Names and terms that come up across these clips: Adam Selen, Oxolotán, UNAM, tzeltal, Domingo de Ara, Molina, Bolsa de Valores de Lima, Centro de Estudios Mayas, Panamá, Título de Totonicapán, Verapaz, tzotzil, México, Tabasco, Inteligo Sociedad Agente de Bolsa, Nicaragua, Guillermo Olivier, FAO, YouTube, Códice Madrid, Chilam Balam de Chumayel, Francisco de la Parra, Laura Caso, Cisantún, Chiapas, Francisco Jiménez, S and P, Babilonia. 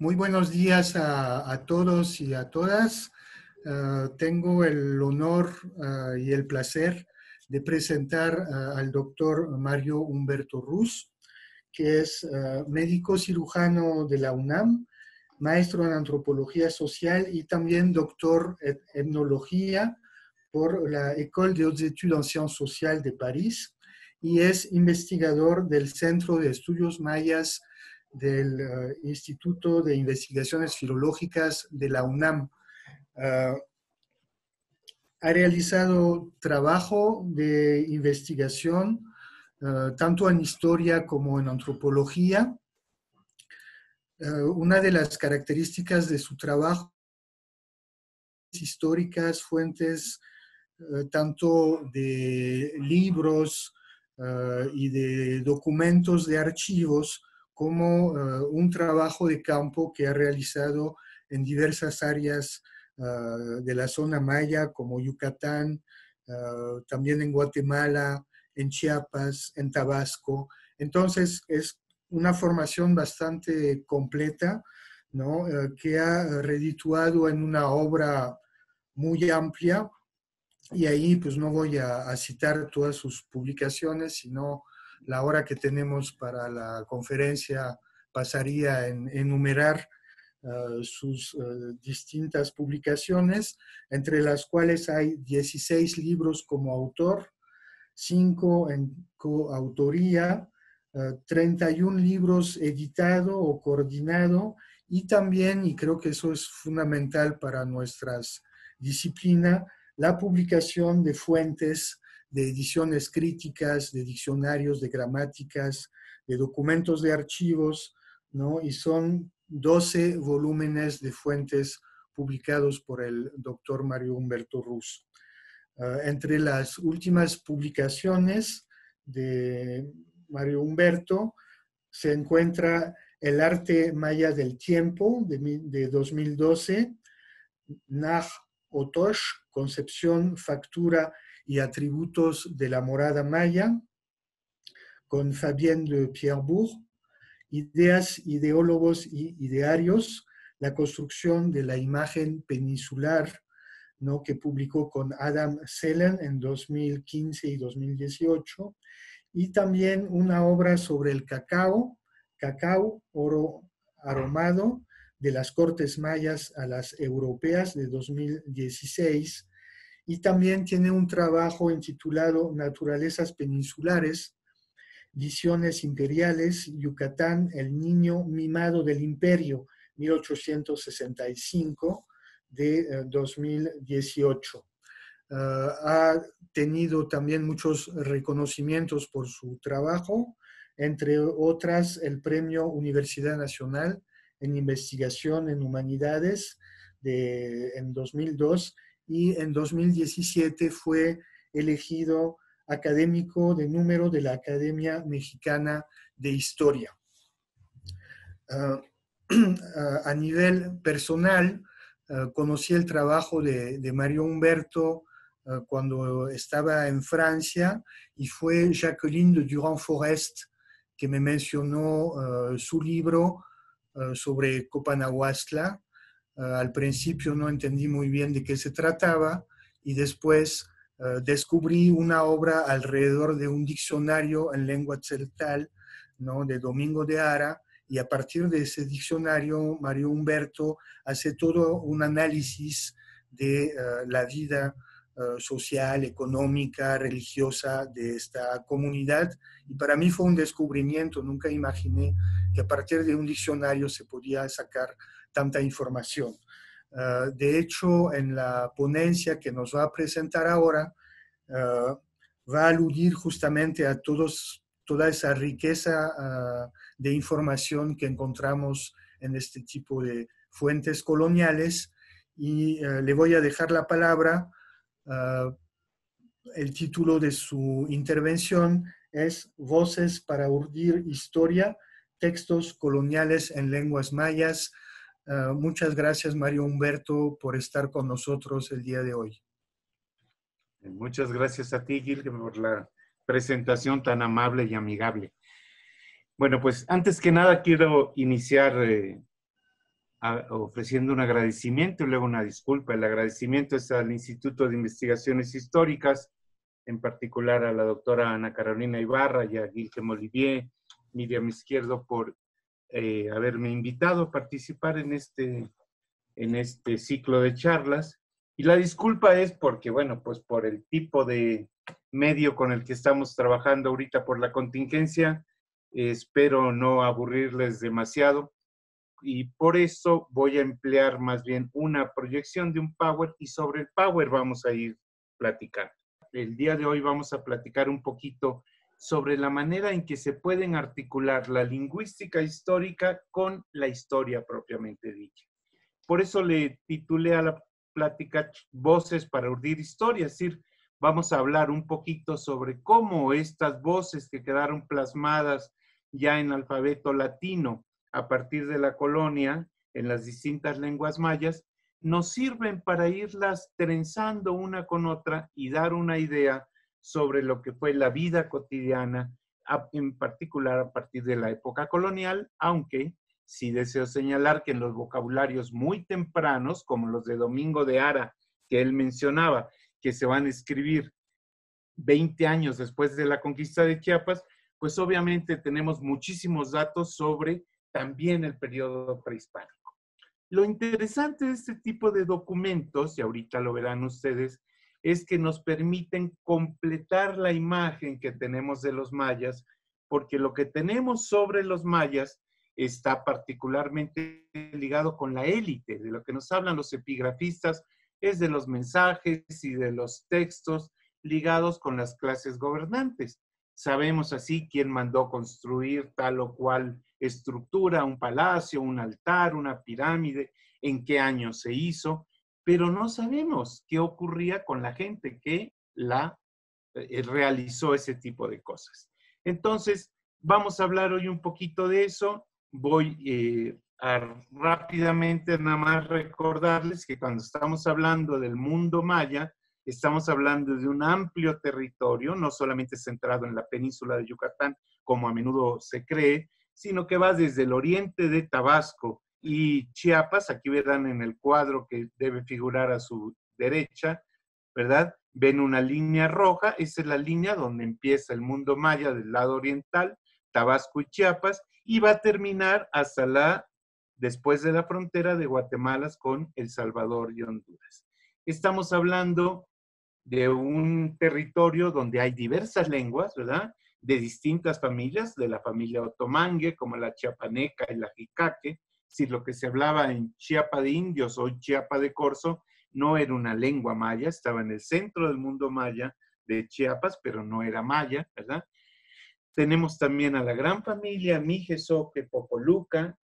Muy buenos días a todos y a todas. Tengo el honor y el placer de presentar al doctor Mario Humberto Ruz, que es médico cirujano de la UNAM, maestro en antropología social y también doctor en etnología por la École des Hautes Études en Sciences Sociales de París y es investigador del Centro de Estudios Mayas del Instituto de Investigaciones Filológicas de la UNAM. Ha realizado trabajo de investigación tanto en historia como en antropología. Una de las características de su trabajo históricas, fuentes tanto de libros y de documentos de archivos, como un trabajo de campo que ha realizado en diversas áreas de la zona maya, como Yucatán, también en Guatemala, en Chiapas, en Tabasco. Entonces, es una formación bastante completa, ¿no? Que ha redituado en una obra muy amplia, y ahí pues no voy a citar todas sus publicaciones, sino la hora que tenemos para la conferencia pasaría a enumerar sus distintas publicaciones, entre las cuales hay 16 libros como autor, 5 en coautoría, 31 libros editado o coordinado, y también, y creo que eso es fundamental para nuestra disciplina, la publicación de fuentes de ediciones críticas, de diccionarios, de gramáticas, de documentos de archivos, ¿no? Y son 12 volúmenes de fuentes publicados por el doctor Mario Humberto Ruz. Entre las últimas publicaciones de Mario Humberto se encuentra El arte maya del tiempo, de 2012, Naj Otosh, Concepción, Factura y atributos de la morada maya, con Fabienne de Pierrebourg, Ideas, ideólogos y idearios, la construcción de la imagen peninsular, ¿no? Que publicó con Adam Selen en 2015 y 2018, y también una obra sobre el cacao, oro aromado, de las cortes mayas a las europeas de 2016, y también tiene un trabajo intitulado Naturalezas peninsulares, visiones imperiales, Yucatán, el niño mimado del imperio, 1865 de 2018. Ha tenido también muchos reconocimientos por su trabajo, entre otras el Premio Universidad Nacional en Investigación en Humanidades en 2002, y en 2017 fue elegido académico de número de la Academia Mexicana de Historia. A nivel personal, conocí el trabajo de Mario Humberto cuando estaba en Francia, y fue Jacqueline de Durand-Forest que me mencionó su libro sobre Copanahuastla. Al principio no entendí muy bien de qué se trataba y después descubrí una obra alrededor de un diccionario en lengua tzeltal, ¿no? De Domingo de Ara, y a partir de ese diccionario Mario Humberto hace todo un análisis de la vida social, económica, religiosa de esta comunidad, y para mí fue un descubrimiento. Nunca imaginé que a partir de un diccionario se podía sacar tanta información. De hecho, en la ponencia que nos va a presentar ahora, va a aludir justamente a toda esa riqueza de información que encontramos en este tipo de fuentes coloniales, y le voy a dejar la palabra. El título de su intervención es Voces para urdir historia, textos coloniales en lenguas mayas. Muchas gracias, Mario Humberto, por estar con nosotros el día de hoy. Muchas gracias a ti, Gil, por la presentación tan amable y amigable. Bueno, pues antes que nada quiero iniciar ofreciendo un agradecimiento y luego una disculpa. El agradecimiento es al Instituto de Investigaciones Históricas, en particular a la doctora Ana Carolina Ibarra y a Guillermo Olivier, Miriam Izquierdo, por haberme invitado a participar en este ciclo de charlas. Y la disculpa es porque, bueno, pues por el tipo de medio con el que estamos trabajando ahorita por la contingencia, espero no aburrirles demasiado. Y por eso voy a emplear más bien una proyección de un power y sobre el power vamos a ir platicando. El día de hoy vamos a platicar un poquito sobre la manera en que se pueden articular la lingüística histórica con la historia propiamente dicha. Por eso le titulé a la plática Voces para urdir historia, es decir, vamos a hablar un poquito sobre cómo estas voces que quedaron plasmadas ya en alfabeto latino a partir de la colonia, en las distintas lenguas mayas, nos sirven para irlas trenzando una con otra y dar una idea sobre lo que fue la vida cotidiana, en particular a partir de la época colonial, aunque sí deseo señalar que en los vocabularios muy tempranos, como los de Domingo de Ara, que él mencionaba, que se van a escribir 20 años después de la conquista de Chiapas, pues obviamente tenemos muchísimos datos sobre también el periodo prehispánico. Lo interesante de este tipo de documentos, y ahorita lo verán ustedes, es que nos permiten completar la imagen que tenemos de los mayas, porque lo que tenemos sobre los mayas está particularmente ligado con la élite, de lo que nos hablan los epigrafistas, es de los mensajes y de los textos ligados con las clases gobernantes. Sabemos así quién mandó construir tal o cual estructura, un palacio, un altar, una pirámide, en qué año se hizo, pero no sabemos qué ocurría con la gente que realizó ese tipo de cosas. Entonces, vamos a hablar hoy un poquito de eso. Voy a rápidamente nada más recordarles que cuando estamos hablando del mundo maya, estamos hablando de un amplio territorio, no solamente centrado en la península de Yucatán, como a menudo se cree, sino que va desde el oriente de Tabasco y Chiapas, aquí verán en el cuadro que debe figurar a su derecha, ¿verdad? Ven una línea roja, esa es la línea donde empieza el mundo maya del lado oriental, Tabasco y Chiapas, y va a terminar hasta después de la frontera de Guatemala con El Salvador y Honduras. Estamos hablando de un territorio donde hay diversas lenguas, ¿verdad?, de distintas familias, de la familia otomangue, como la chiapaneca y la jicaque. Si lo que se hablaba en Chiapa de Indios o Chiapa de Corzo no era una lengua maya, estaba en el centro del mundo maya de Chiapas, pero no era maya, ¿verdad? Tenemos también a la gran familia Mijesoque, Popoluca,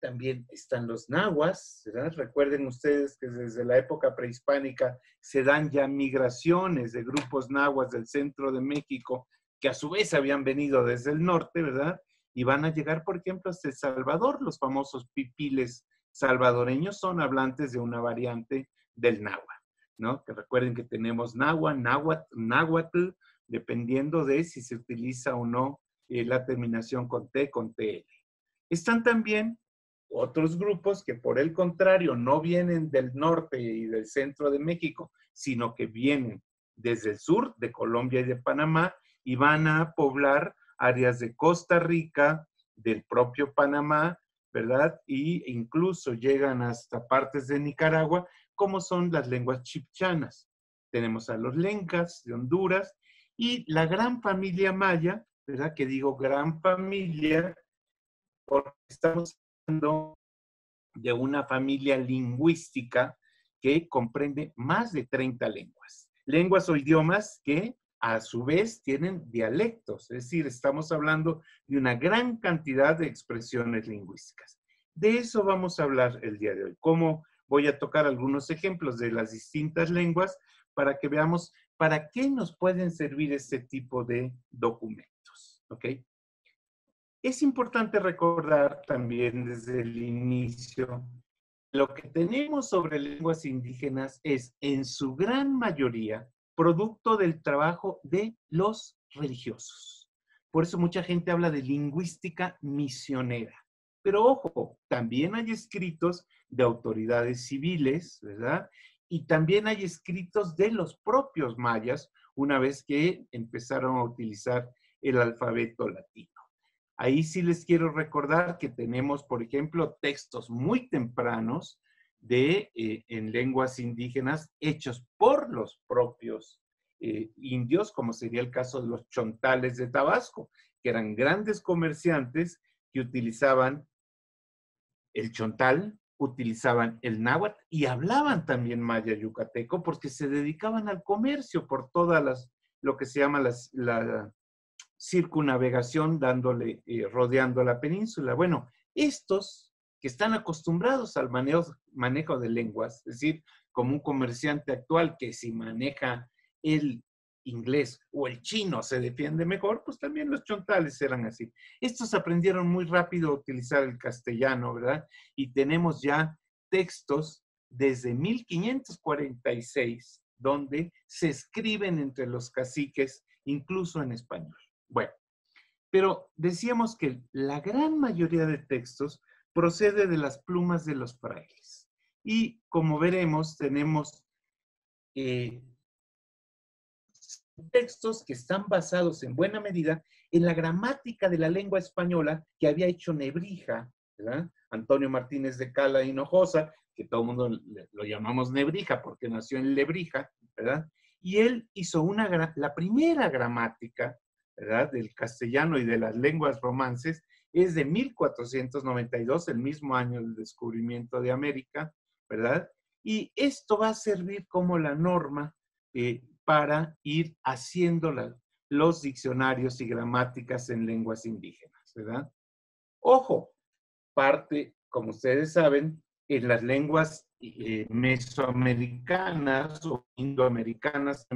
también están los nahuas, ¿verdad? Recuerden ustedes que desde la época prehispánica se dan ya migraciones de grupos nahuas del centro de México, que a su vez habían venido desde el norte, ¿verdad? Y van a llegar, por ejemplo, hasta El Salvador. Los famosos pipiles salvadoreños son hablantes de una variante del náhuatl, ¿no? Que recuerden que tenemos náhuatl, náhuatl, dependiendo de si se utiliza o no la terminación con T, con TL. Están también otros grupos que, por el contrario, no vienen del norte y del centro de México, sino que vienen desde el sur, de Colombia y de Panamá, y van a poblar áreas de Costa Rica, del propio Panamá, ¿verdad? E incluso llegan hasta partes de Nicaragua, como son las lenguas chipchanas. Tenemos a los lencas de Honduras y la gran familia maya, ¿verdad? Que digo gran familia porque estamos hablando de una familia lingüística que comprende más de 30 lenguas. Lenguas o idiomas que a su vez tienen dialectos, es decir, estamos hablando de una gran cantidad de expresiones lingüísticas. De eso vamos a hablar el día de hoy. Cómo voy a tocar algunos ejemplos de las distintas lenguas para que veamos para qué nos pueden servir este tipo de documentos, ¿ok? Es importante recordar también desde el inicio, lo que tenemos sobre lenguas indígenas es en su gran mayoría producto del trabajo de los religiosos. Por eso mucha gente habla de lingüística misionera. Pero ojo, también hay escritos de autoridades civiles, ¿verdad? Y también hay escritos de los propios mayas una vez que empezaron a utilizar el alfabeto latino. Ahí sí les quiero recordar que tenemos, por ejemplo, textos muy tempranos de, en lenguas indígenas hechos por los propios indios, como sería el caso de los chontales de Tabasco, que eran grandes comerciantes que utilizaban el chontal, utilizaban el náhuatl y hablaban también maya yucateco porque se dedicaban al comercio por todas las, lo que se llama la circunnavegación, dándole, rodeando la península. Bueno, estos que están acostumbrados al manejo de lenguas, es decir, como un comerciante actual que si maneja el inglés o el chino se defiende mejor, pues también los chontales eran así. Estos aprendieron muy rápido a utilizar el castellano, ¿verdad? Y tenemos ya textos desde 1546, donde se escriben entre los caciques, incluso en español. Bueno, pero decíamos que la gran mayoría de textos procede de las plumas de los frailes. Y como veremos, tenemos textos que están basados en buena medida en la gramática de la lengua española que había hecho Nebrija, ¿verdad? Antonio Martínez de Cala y Hinojosa, que todo el mundo lo llamamos Nebrija porque nació en Lebrija, ¿verdad? Y él hizo la primera gramática, ¿verdad?, del castellano y de las lenguas romances, es de 1492, el mismo año del descubrimiento de América, ¿verdad? Y esto va a servir como la norma para ir haciendo los diccionarios y gramáticas en lenguas indígenas, ¿verdad? Ojo, parte, como ustedes saben, en las lenguas mesoamericanas o indoamericanas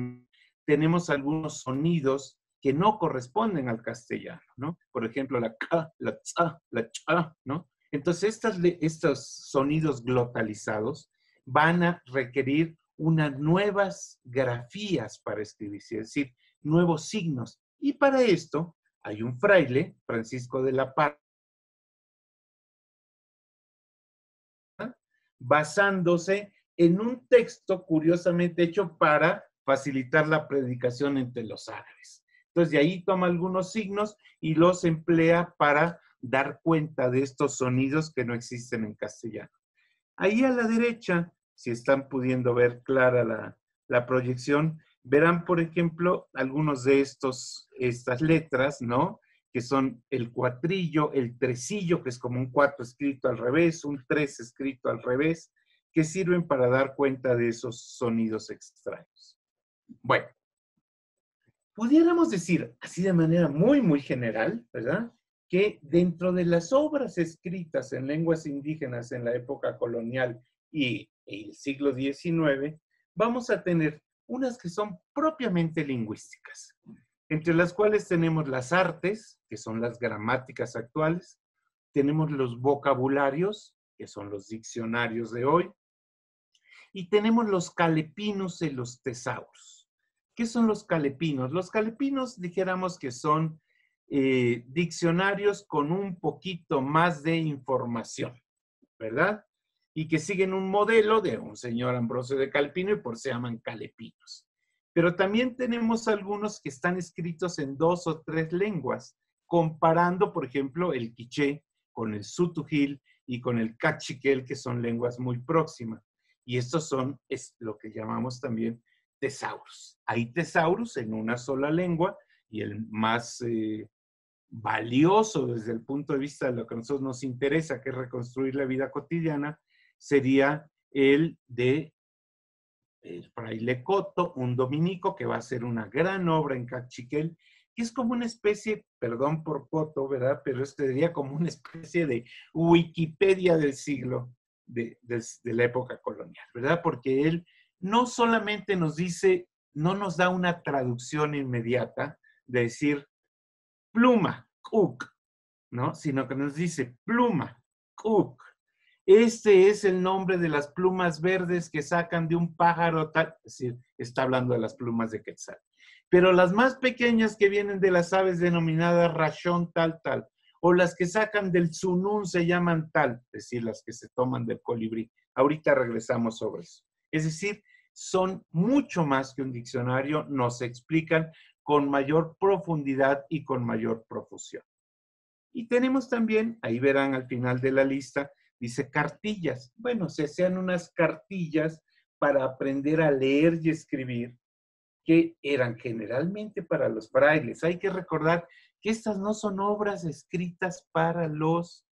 tenemos algunos sonidos que no corresponden al castellano, ¿no? Por ejemplo, la ka, la tza, la cha, ¿no? Entonces, estos sonidos glotalizados van a requerir unas nuevas grafías para escribirse, es decir, nuevos signos. Y para esto hay un fraile, Francisco de la Parra, basándose en un texto curiosamente hecho para facilitar la predicación entre los árabes. Entonces, de ahí toma algunos signos y los emplea para dar cuenta de estos sonidos que no existen en castellano. Ahí a la derecha, si están pudiendo ver clara la proyección, verán, por ejemplo, algunos de estas letras, ¿no? Que son el cuatrillo, el tresillo, que es como un 4 escrito al revés, un 3 escrito al revés, que sirven para dar cuenta de esos sonidos extraños. Bueno, pudiéramos decir, así de manera muy, muy general, ¿verdad?, que dentro de las obras escritas en lenguas indígenas en la época colonial y el siglo XIX, vamos a tener unas que son propiamente lingüísticas, entre las cuales tenemos las artes, que son las gramáticas actuales, tenemos los vocabularios, que son los diccionarios de hoy, y tenemos los calepinos y los tesauros. ¿Qué son los calepinos? Los calepinos, dijéramos que son diccionarios con un poquito más de información, ¿verdad?, y que siguen un modelo de un señor Ambrosio de Calepino y por se llaman calepinos. Pero también tenemos algunos que están escritos en 2 o 3 lenguas, comparando, por ejemplo, el quiché con el sutujil y con el cachiquel, que son lenguas muy próximas. Y estos son lo que llamamos también tesauros. Hay tesauros en una sola lengua y el más valioso desde el punto de vista de lo que a nosotros nos interesa, que es reconstruir la vida cotidiana, sería el de el fraile Coto, un dominico que va a hacer una gran obra en cachiquel, que es como una especie, perdón por Coto, ¿verdad?, pero esto sería como una especie de Wikipedia del siglo, de la época colonial, ¿verdad? Porque él no solamente nos dice, no nos da una traducción inmediata de decir pluma, cuc, ¿no?, sino que nos dice pluma, cuc. Este es el nombre de las plumas verdes que sacan de un pájaro tal, es decir, está hablando de las plumas de quetzal. Pero las más pequeñas que vienen de las aves denominadas rachón tal, tal, o las que sacan del sunún se llaman tal, es decir, las que se toman del colibrí. Ahorita regresamos sobre eso. Es decir, son mucho más que un diccionario, nos explican con mayor profundidad y con mayor profusión. Y tenemos también, ahí verán al final de la lista, dice cartillas. Bueno, se hacían unas cartillas para aprender a leer y escribir, que eran generalmente para los frailes. Hay que recordar que estas no son obras escritas para los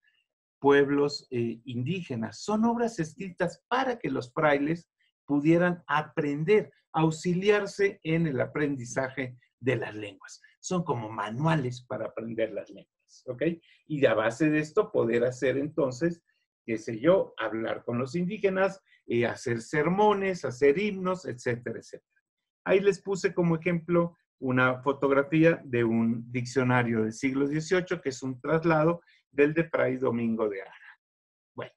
pueblos indígenas, son obras escritas para que los frailes pudieran aprender, auxiliarse en el aprendizaje de las lenguas. Son como manuales para aprender las lenguas, ¿ok? Y a base de esto poder hacer entonces, qué sé yo, hablar con los indígenas, hacer sermones, hacer himnos, etcétera, etcétera. Ahí les puse como ejemplo una fotografía de un diccionario del siglo XVIII, que es un traslado del de Fray Domingo de Ara. Bueno,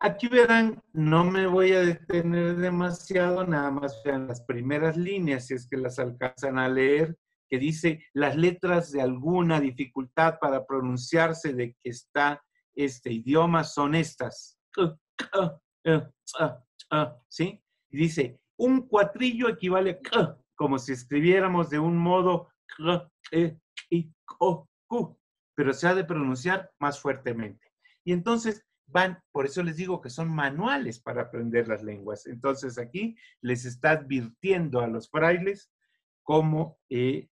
aquí verán, no me voy a detener demasiado, nada más vean las primeras líneas, si es que las alcanzan a leer, que dice, las letras de alguna dificultad para pronunciarse de que está este idioma son estas. ¿Sí? Y dice, un cuatrillo equivale a... como si escribiéramos de un modo pero se ha de pronunciar más fuertemente. Y entonces van, por eso les digo que son manuales para aprender las lenguas. Entonces aquí les está advirtiendo a los frailes cómo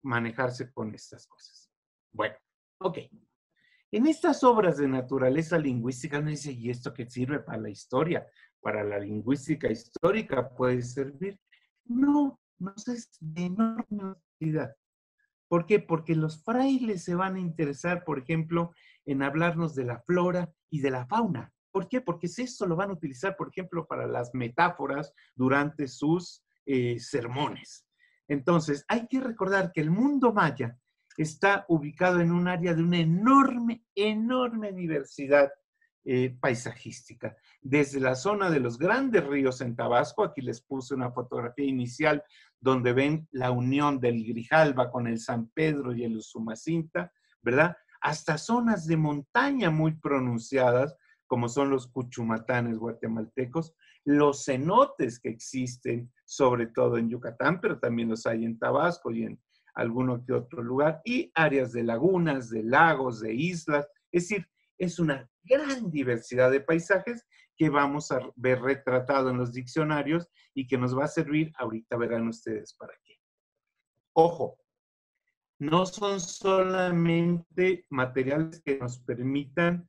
manejarse con estas cosas. Bueno, ok. En estas obras de naturaleza lingüística no dice, ¿y esto qué sirve para la historia? Para la lingüística histórica puede servir. No. No es de enorme utilidad. ¿Por qué? Porque los frailes se van a interesar, por ejemplo, en hablarnos de la flora y de la fauna. ¿Por qué? Porque esto lo van a utilizar, por ejemplo, para las metáforas durante sus sermones. Entonces, hay que recordar que el mundo maya está ubicado en un área de una enorme, enorme diversidad paisajística. Desde la zona de los grandes ríos en Tabasco, aquí les puse una fotografía inicial donde ven la unión del Grijalba con el San Pedro y el Usumacinta, ¿verdad? Hasta zonas de montaña muy pronunciadas, como son los cuchumatanes guatemaltecos, los cenotes que existen, sobre todo en Yucatán, pero también los hay en Tabasco y en alguno que otro lugar, y áreas de lagunas, de lagos, de islas, es decir, es una gran diversidad de paisajes que vamos a ver retratado en los diccionarios y que nos va a servir, ahorita verán ustedes para qué. Ojo, no son solamente materiales que nos permitan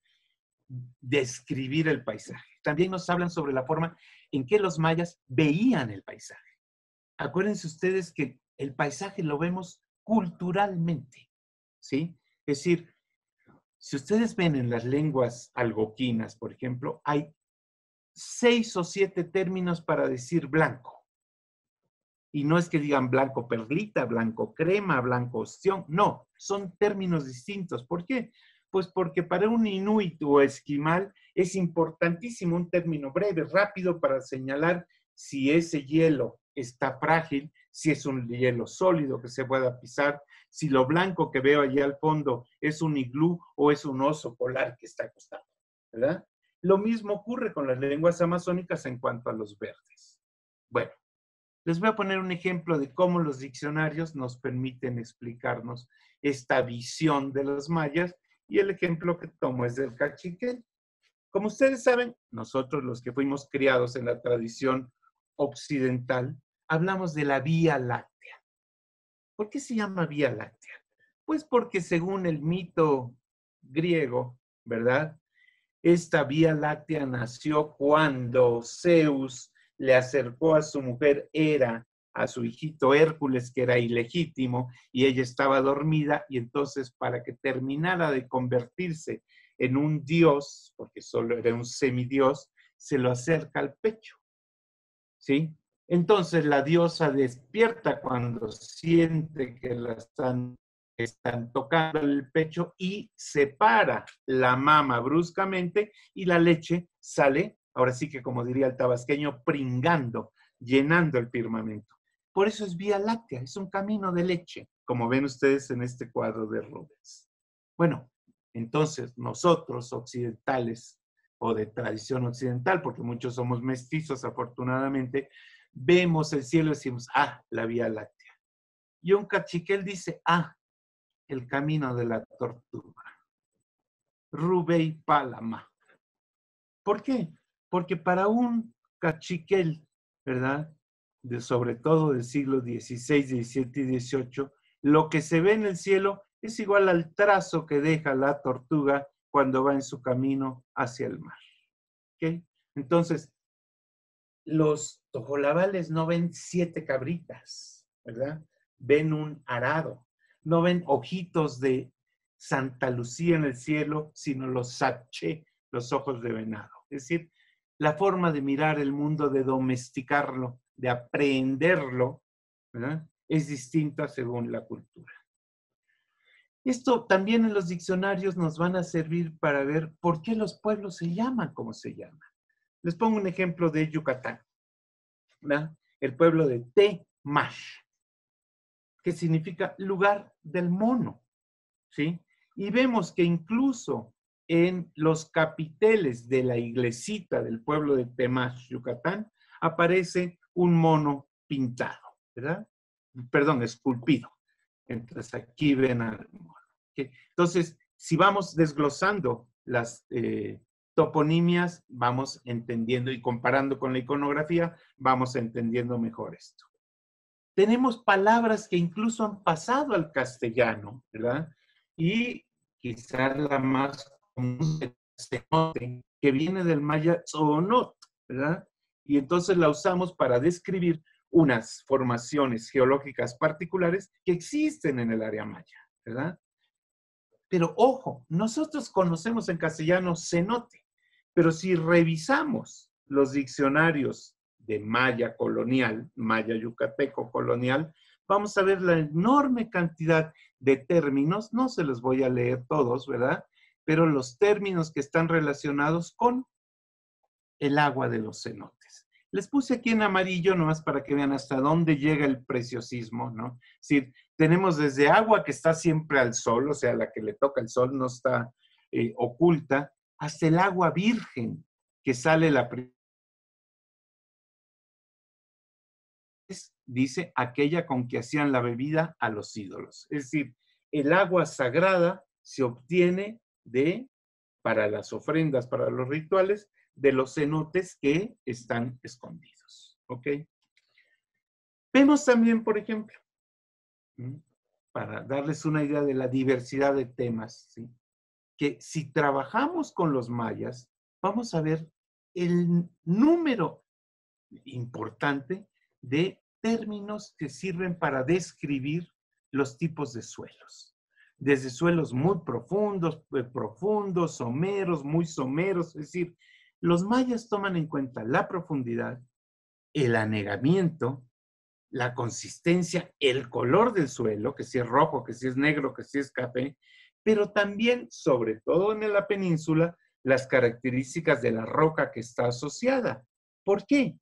describir el paisaje. También nos hablan sobre la forma en que los mayas veían el paisaje. Acuérdense ustedes que el paisaje lo vemos culturalmente, ¿sí? Es decir, si ustedes ven en las lenguas algoquinas, por ejemplo, hay 6 o 7 términos para decir blanco. Y no es que digan blanco perlita, blanco crema, blanco ostión. No, son términos distintos. ¿Por qué? Pues porque para un inuit o esquimal es importantísimo un término breve, rápido, para señalar si ese hielo está frágil, si es un hielo sólido que se pueda pisar, si lo blanco que veo allí al fondo es un iglú o es un oso polar que está acostado, ¿verdad? Lo mismo ocurre con las lenguas amazónicas en cuanto a los verdes. Bueno, les voy a poner un ejemplo de cómo los diccionarios nos permiten explicarnos esta visión de los mayas, y el ejemplo que tomo es del cachiquel. Como ustedes saben, nosotros los que fuimos criados en la tradición occidental, hablamos de la Vía Láctea. ¿Por qué se llama Vía Láctea? Pues porque según el mito griego, ¿verdad? Esta Vía Láctea nació cuando Zeus le acercó a su mujer Hera, a su hijito Hércules, que era ilegítimo, y ella estaba dormida, y entonces para que terminara de convertirse en un dios, porque solo era un semidios, se lo acerca al pecho, ¿sí? Entonces la diosa despierta cuando siente que la están tocando el pecho y separa la mama bruscamente y la leche sale, ahora sí que como diría el tabasqueño, pringando, llenando el firmamento. Por eso es Vía Láctea, es un camino de leche, como ven ustedes en este cuadro de Rubens. Bueno, Entonces, nosotros occidentales o de tradición occidental, porque muchos somos mestizos afortunadamente, vemos el cielo y decimos, ah, la Vía Láctea. Y un cachiquel dice, ah, el camino de la tortuga. Rubey Palama. ¿Por qué? Porque para un cachiquel, ¿verdad? Sobre todo del siglo XVI, XVII y XVIII, lo que se ve en el cielo es igual al trazo que deja la tortuga cuando va en su camino hacia el mar. ¿Okay? Entonces, los tojolabales no ven 7 cabritas, ¿verdad? Ven un arado. No ven ojitos de Santa Lucía en el cielo, sino los saché, los ojos de venado. Es decir, la forma de mirar el mundo, de domesticarlo, de aprehenderlo, ¿verdad? Es distinta según la cultura. Esto también en los diccionarios nos van a servir para ver por qué los pueblos se llaman como se llaman. Les pongo un ejemplo de Yucatán, ¿verdad? El pueblo de Temáx, que significa lugar del mono, ¿sí? Y vemos que incluso en los capiteles de la iglesita del pueblo de Temáx, Yucatán, aparece un mono pintado, ¿verdad? Perdón, esculpido. Entonces aquí ven al mono. ¿Okay? Entonces, si vamos desglosando las toponimias, vamos entendiendo y comparando con la iconografía, vamos entendiendo mejor esto. Tenemos palabras que incluso han pasado al castellano, ¿verdad? Y quizás la más común que viene del maya tzonot, ¿verdad? Y entonces la usamos para describir unas formaciones geológicas particulares que existen en el área maya, ¿verdad? Pero ojo, nosotros conocemos en castellano cenote, pero si revisamos los diccionarios de maya colonial, maya yucateco colonial, vamos a ver la enorme cantidad de términos, no se los voy a leer todos, ¿verdad? Pero los términos que están relacionados con el agua de los cenotes. Les puse aquí en amarillo nomás para que vean hasta dónde llega el preciosismo, ¿no? Es decir, tenemos desde agua que está siempre al sol, o sea, la que le toca el sol no está oculta, hasta el agua virgen que sale la primera. Dice aquella con que hacían la bebida a los ídolos. Es decir, el agua sagrada se obtiene para las ofrendas, para los rituales, de los cenotes que están escondidos. ¿Ok? Vemos también, por ejemplo, para darles una idea de la diversidad de temas, ¿sí? Que si trabajamos con los mayas, vamos a ver el número importante de términos que sirven para describir los tipos de suelos. Desde suelos muy profundos, someros, muy someros, es decir, los mayas toman en cuenta la profundidad, el anegamiento, la consistencia, el color del suelo, que si es rojo, que si es negro, que si es café, pero también, sobre todo en la península, las características de la roca que está asociada. ¿Por qué?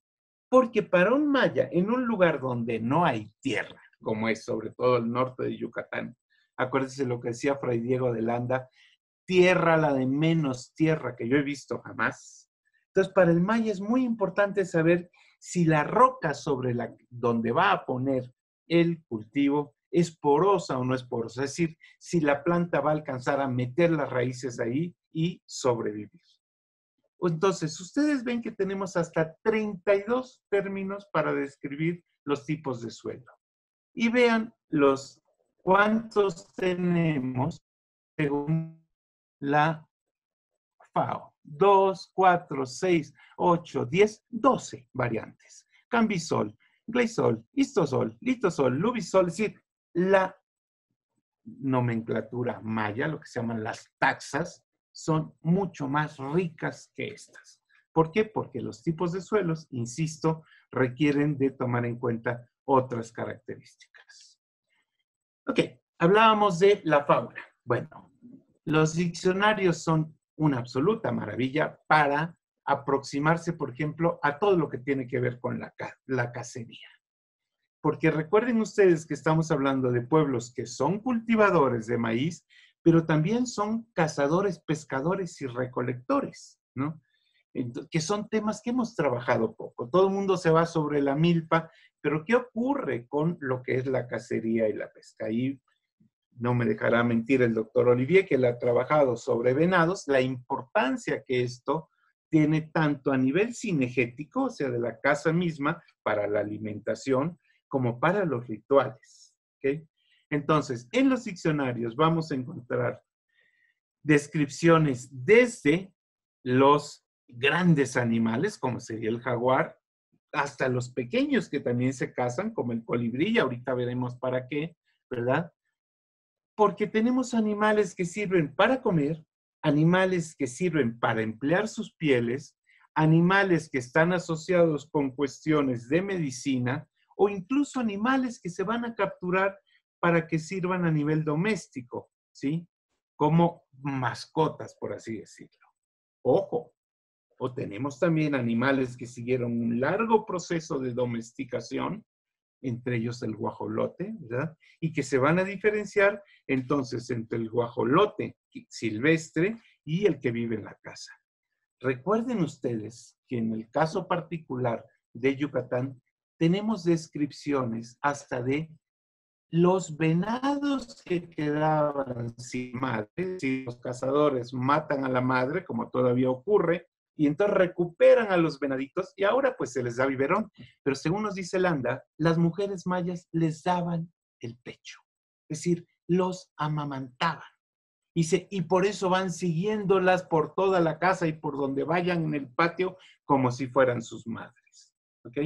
Porque para un maya, en un lugar donde no hay tierra, como es sobre todo el norte de Yucatán, acuérdense lo que decía Fray Diego de Landa, tierra la de menos tierra que yo he visto jamás. Entonces, para el maya es muy importante saber si la roca sobre la donde va a poner el cultivo es porosa o no es porosa. Es decir, si la planta va a alcanzar a meter las raíces ahí y sobrevivir. Entonces, ustedes ven que tenemos hasta 32 términos para describir los tipos de suelo. Y vean los cuántos tenemos según la FAO. 2, 4, 6, 8, 10, 12 variantes. Cambisol, gleisol, histosol, litosol, lubisol. Es decir, la nomenclatura maya, lo que se llaman las taxas, son mucho más ricas que estas. ¿Por qué? Porque los tipos de suelos, insisto, requieren de tomar en cuenta otras características. Ok, hablábamos de la fauna. Bueno, los diccionarios son una absoluta maravilla para aproximarse, por ejemplo, a todo lo que tiene que ver con la cacería. Porque recuerden ustedes que estamos hablando de pueblos que son cultivadores de maíz, pero también son cazadores, pescadores y recolectores, ¿no? Entonces, que son temas que hemos trabajado poco. Todo el mundo se va sobre la milpa, pero ¿qué ocurre con lo que es la cacería y la pesca? Y no me dejará mentir el doctor Olivier, que él ha trabajado sobre venados, la importancia que esto tiene tanto a nivel cinegético, o sea, de la caza misma, para la alimentación, como para los rituales, ¿ok? Entonces, en los diccionarios vamos a encontrar descripciones desde los grandes animales, como sería el jaguar, hasta los pequeños que también se cazan, como el colibrí, y ahorita veremos para qué, ¿verdad? Porque tenemos animales que sirven para comer, animales que sirven para emplear sus pieles, animales que están asociados con cuestiones de medicina, o incluso animales que se van a capturar para que sirvan a nivel doméstico, ¿sí? Como mascotas, por así decirlo. ¡Ojo! O tenemos también animales que siguieron un largo proceso de domesticación, entre ellos el guajolote, ¿verdad? Y que se van a diferenciar entonces entre el guajolote silvestre y el que vive en la casa. Recuerden ustedes que en el caso particular de Yucatán tenemos descripciones hasta de los venados que quedaban sin madre, si los cazadores matan a la madre, como todavía ocurre, y entonces recuperan a los venaditos y ahora pues se les da biberón. Pero según nos dice Landa, las mujeres mayas les daban el pecho, es decir, los amamantaban. Dice, y por eso van siguiéndolas por toda la casa y por donde vayan en el patio como si fueran sus madres, ¿ok?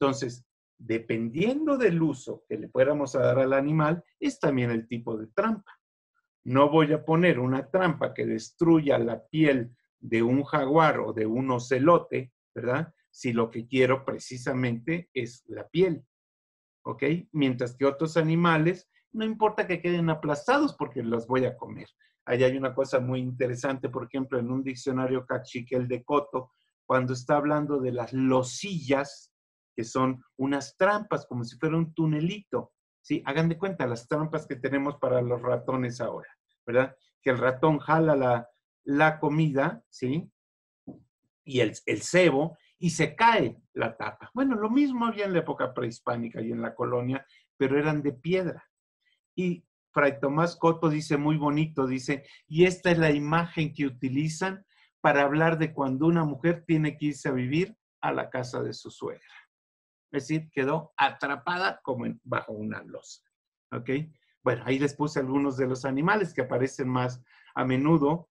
Entonces, dependiendo del uso que le fuéramos a dar al animal, es también el tipo de trampa. No voy a poner una trampa que destruya la piel de un jaguar o de un ocelote, ¿verdad? Si lo que quiero precisamente es la piel, ¿ok? Mientras que otros animales, no importa que queden aplastados porque los voy a comer. Ahí hay una cosa muy interesante, por ejemplo, en un diccionario cachiquel de Coto, cuando está hablando de las losillas, que son unas trampas, como si fuera un tunelito, ¿sí? Hagan de cuenta las trampas que tenemos para los ratones ahora, ¿verdad? Que el ratón jala la comida, ¿sí? Y el cebo, y se cae la tapa. Bueno, lo mismo había en la época prehispánica y en la colonia, pero eran de piedra. Y Fray Tomás Coto dice muy bonito, dice, y esta es la imagen que utilizan para hablar de cuando una mujer tiene que irse a vivir a la casa de su suegra. Es decir, quedó atrapada como bajo una losa, ¿ok? Bueno, ahí les puse algunos de los animales que aparecen más a menudo.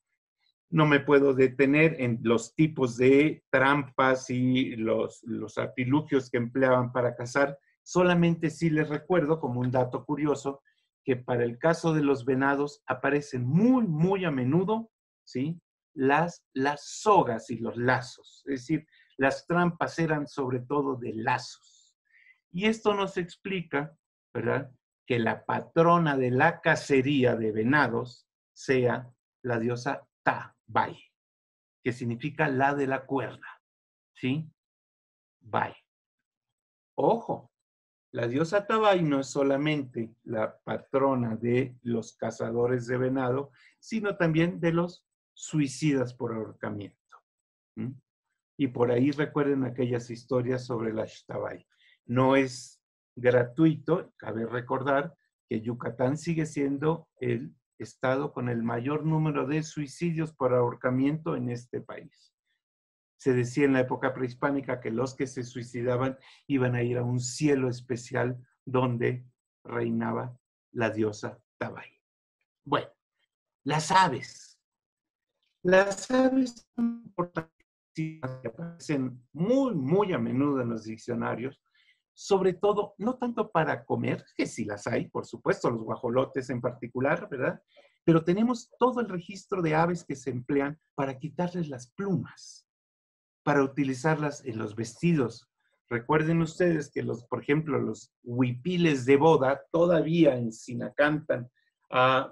No me puedo detener en los tipos de trampas y los artilugios que empleaban para cazar. Solamente sí les recuerdo, como un dato curioso, que para el caso de los venados aparecen muy, muy a menudo, ¿sí? Las sogas y los lazos. Es decir, las trampas eran sobre todo de lazos. Y esto nos explica, ¿verdad?, que la patrona de la cacería de venados sea la diosa Ta Bai, que significa la de la cuerda, ¿sí? Bai. Ojo, la diosa Tabay no es solamente la patrona de los cazadores de venado, sino también de los suicidas por ahorcamiento. ¿Mm? Y por ahí recuerden aquellas historias sobre la Tabay. No es gratuito, cabe recordar que Yucatán sigue siendo el estado con el mayor número de suicidios por ahorcamiento en este país. Se decía en la época prehispánica que los que se suicidaban iban a ir a un cielo especial donde reinaba la diosa Tabay. Bueno, las aves. Las aves son importantísimas, que aparecen muy, muy a menudo en los diccionarios, sobre todo, no tanto para comer, que sí las hay, por supuesto, los guajolotes en particular, ¿verdad? Pero tenemos todo el registro de aves que se emplean para quitarles las plumas, para utilizarlas en los vestidos. Recuerden ustedes que, por ejemplo, los huipiles de boda, todavía en Sinacantan,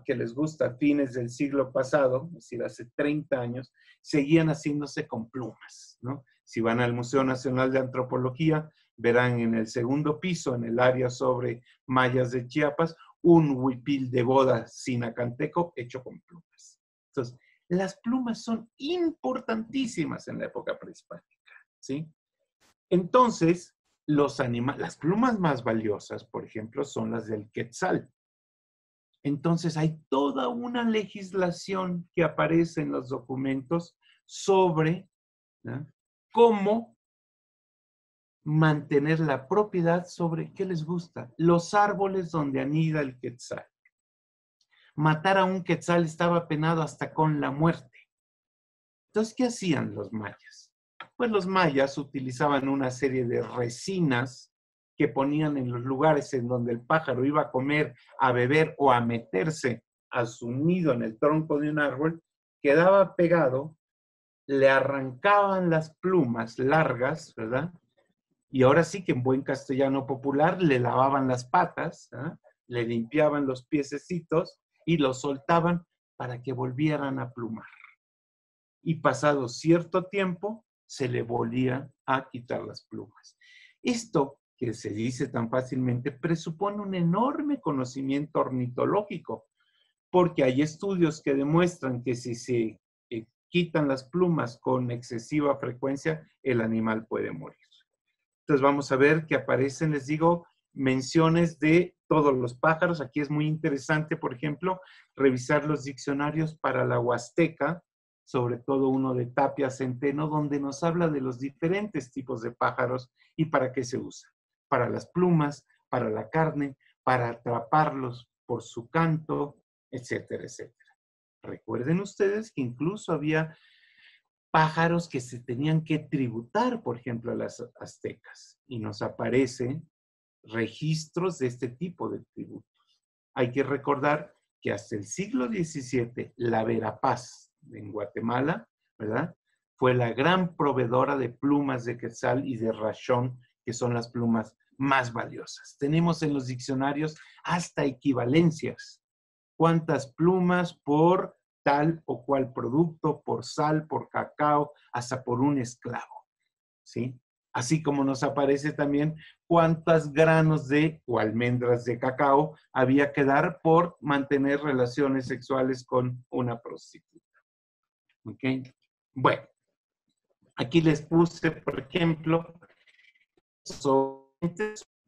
que les gusta a fines del siglo pasado, es decir, hace 30 años, seguían haciéndose con plumas, ¿no? Si van al Museo Nacional de Antropología, verán en el segundo piso, en el área sobre mayas de Chiapas, un huipil de boda sinacanteco hecho con plumas. Entonces, las plumas son importantísimas en la época prehispánica, ¿sí? Entonces, las plumas más valiosas, por ejemplo, son las del quetzal. Entonces, hay toda una legislación que aparece en los documentos sobre, ¿no?, cómo mantener la propiedad sobre, ¿qué les gusta?, los árboles donde anida el quetzal. Matar a un quetzal estaba penado hasta con la muerte. Entonces, ¿qué hacían los mayas? Pues los mayas utilizaban una serie de resinas que ponían en los lugares en donde el pájaro iba a comer, a beber o a meterse a su nido en el tronco de un árbol, quedaba pegado, le arrancaban las plumas largas, ¿verdad? Y ahora sí que en buen castellano popular le lavaban las patas, ¿ah?, le limpiaban los piececitos y los soltaban para que volvieran a plumar. Y pasado cierto tiempo se le volvía a quitar las plumas. Esto, que se dice tan fácilmente, presupone un enorme conocimiento ornitológico, porque hay estudios que demuestran que si se quitan las plumas con excesiva frecuencia, el animal puede morir. Entonces vamos a ver que aparecen, les digo, menciones de todos los pájaros. Aquí es muy interesante, por ejemplo, revisar los diccionarios para la Huasteca, sobre todo uno de Tapia Centeno, donde nos habla de los diferentes tipos de pájaros y para qué se usan. Para las plumas, para la carne, para atraparlos por su canto, etcétera, etcétera. Recuerden ustedes que incluso había pájaros que se tenían que tributar, por ejemplo, a las aztecas. Y nos aparecen registros de este tipo de tributos. Hay que recordar que hasta el siglo XVII, la Verapaz en Guatemala, ¿verdad?, fue la gran proveedora de plumas de quetzal y de rachón, que son las plumas más valiosas. Tenemos en los diccionarios hasta equivalencias. ¿Cuántas plumas por tal o cual producto, por sal, por cacao, hasta por un esclavo, ¿sí? Así como nos aparece también cuántos granos de o almendras de cacao había que dar por mantener relaciones sexuales con una prostituta. ¿Ok? Bueno, aquí les puse, por ejemplo,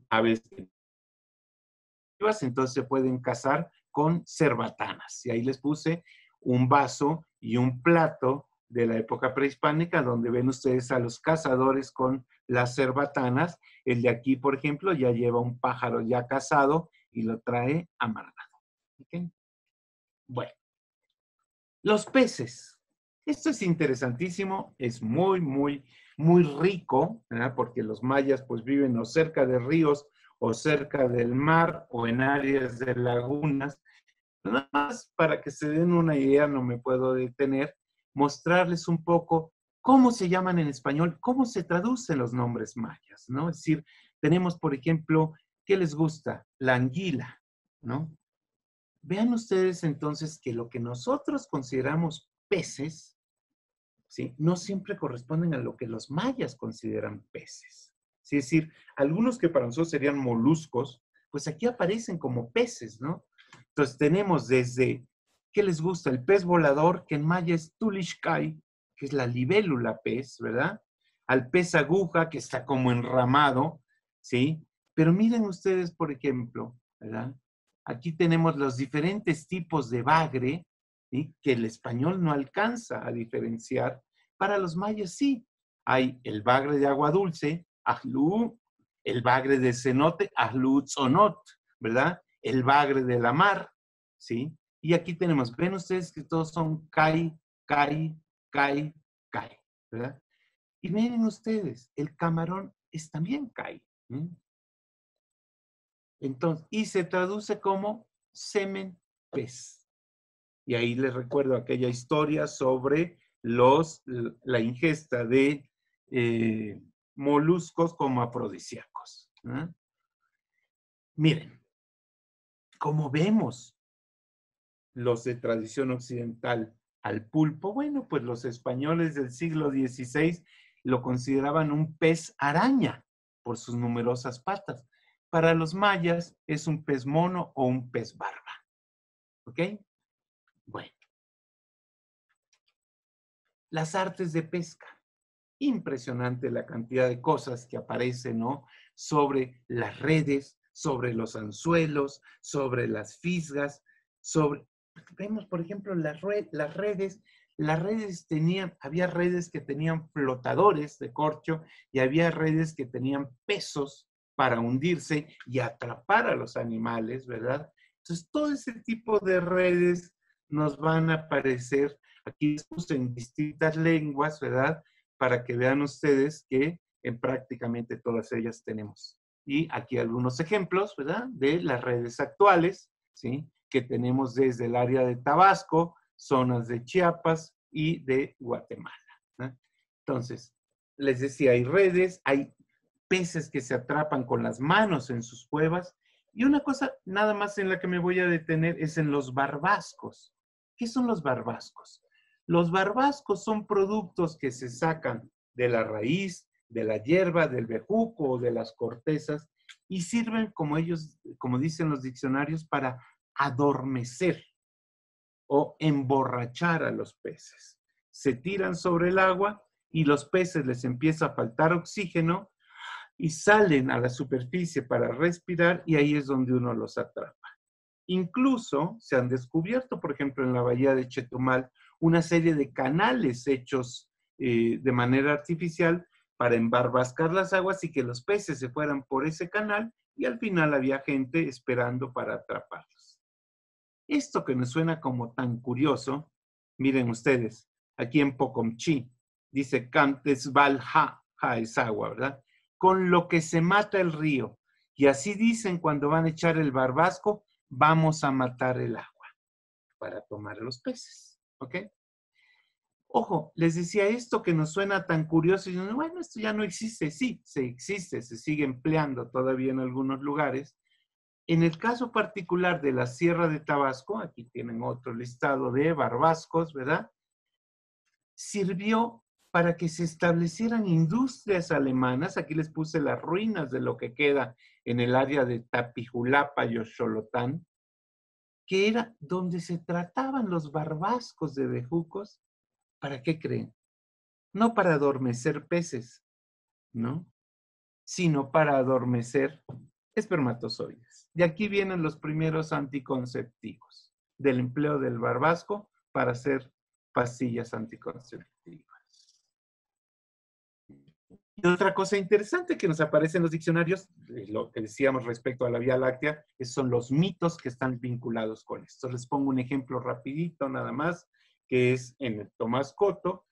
aves vivas, entonces se pueden casar con cerbatanas. Y ahí les puse un vaso y un plato de la época prehispánica, donde ven ustedes a los cazadores con las cerbatanas. El de aquí, por ejemplo, ya lleva un pájaro ya cazado y lo trae amarrado. ¿Okay? Bueno, los peces. Esto es interesantísimo, es muy, muy, muy rico, ¿verdad?, porque los mayas pues viven o cerca de ríos o cerca del mar o en áreas de lagunas. Nada más para que se den una idea, no me puedo detener, mostrarles un poco cómo se llaman en español, cómo se traducen los nombres mayas, ¿no? Es decir, tenemos, por ejemplo, ¿qué les gusta? La anguila, ¿no? Vean ustedes entonces que lo que nosotros consideramos peces, ¿sí?, no siempre corresponden a lo que los mayas consideran peces. ¿Sí? Es decir, algunos que para nosotros serían moluscos, pues aquí aparecen como peces, ¿no? Entonces tenemos desde, ¿qué les gusta? El pez volador, que en maya es tulishkai, que es la libélula pez, ¿verdad? Al pez aguja, que está como enramado, ¿sí? Pero miren ustedes, por ejemplo, ¿verdad? Aquí tenemos los diferentes tipos de bagre, ¿sí?, que el español no alcanza a diferenciar. Para los mayas sí. Hay el bagre de agua dulce, ahlú, el bagre de cenote, ahlú tzonot, ¿verdad?, el bagre de la mar, ¿sí? Y aquí tenemos, ven ustedes que todos son kai, kai, kai, kai, ¿verdad? Y miren ustedes, el camarón es también kai, ¿sí? Entonces, y se traduce como semen pez. Y ahí les recuerdo aquella historia sobre la ingesta de moluscos como afrodisíacos, ¿sí? Miren, como vemos los de tradición occidental al pulpo, bueno, pues los españoles del siglo XVI lo consideraban un pez araña, por sus numerosas patas. Para los mayas es un pez mono o un pez barba. ¿Ok? Bueno. Las artes de pesca. Impresionante la cantidad de cosas que aparecen, ¿no? Sobre las redes, sobre los anzuelos, sobre las fisgas, sobre... Vemos, por ejemplo, las redes tenían, había redes que tenían flotadores de corcho y había redes que tenían pesos para hundirse y atrapar a los animales, ¿verdad? Entonces, todo ese tipo de redes nos van a aparecer aquí en distintas lenguas, ¿verdad? Para que vean ustedes que en prácticamente todas ellas tenemos. Y aquí algunos ejemplos, ¿verdad? De las redes actuales, ¿sí? Que tenemos desde el área de Tabasco, zonas de Chiapas y de Guatemala, ¿no? Entonces, les decía, hay redes, hay peces que se atrapan con las manos en sus cuevas. Y una cosa nada más en la que me voy a detener es en los barbascos. ¿Qué son los barbascos? Los barbascos son productos que se sacan de la raíz, de la hierba, del bejuco o de las cortezas y sirven, como dicen los diccionarios, para adormecer o emborrachar a los peces. Se tiran sobre el agua y los peces les empieza a faltar oxígeno y salen a la superficie para respirar y ahí es donde uno los atrapa. Incluso se han descubierto, por ejemplo, en la bahía de Chetumal, una serie de canales hechos de manera artificial para embarbascar las aguas y que los peces se fueran por ese canal y al final había gente esperando para atraparlos. Esto que nos suena como tan curioso, miren ustedes, aquí en Pocomchi, dice Cantes Valja, ja es agua, ¿verdad? Con lo que se mata el río. Y así dicen cuando van a echar el barbasco, vamos a matar el agua para tomar los peces, ¿ok? Ojo, les decía esto que nos suena tan curioso, y bueno, esto ya no existe, sí, se existe, se sigue empleando todavía en algunos lugares. En el caso particular de la Sierra de Tabasco, aquí tienen otro listado de barbascos, ¿verdad? Sirvió para que se establecieran industrias alemanas. Aquí les puse las ruinas de lo que queda en el área de Tapijulapa y Oxolotán, que era donde se trataban los barbascos de bejucos. ¿Para qué creen? No para adormecer peces, ¿no? Sino para adormecer espermatozoides. De aquí vienen los primeros anticonceptivos, del empleo del barbasco para hacer pastillas anticonceptivas. Y otra cosa interesante que nos aparece en los diccionarios, lo que decíamos respecto a la Vía Láctea, son los mitos que están vinculados con esto. Les pongo un ejemplo rapidito nada más, que es en el Tomás Coto,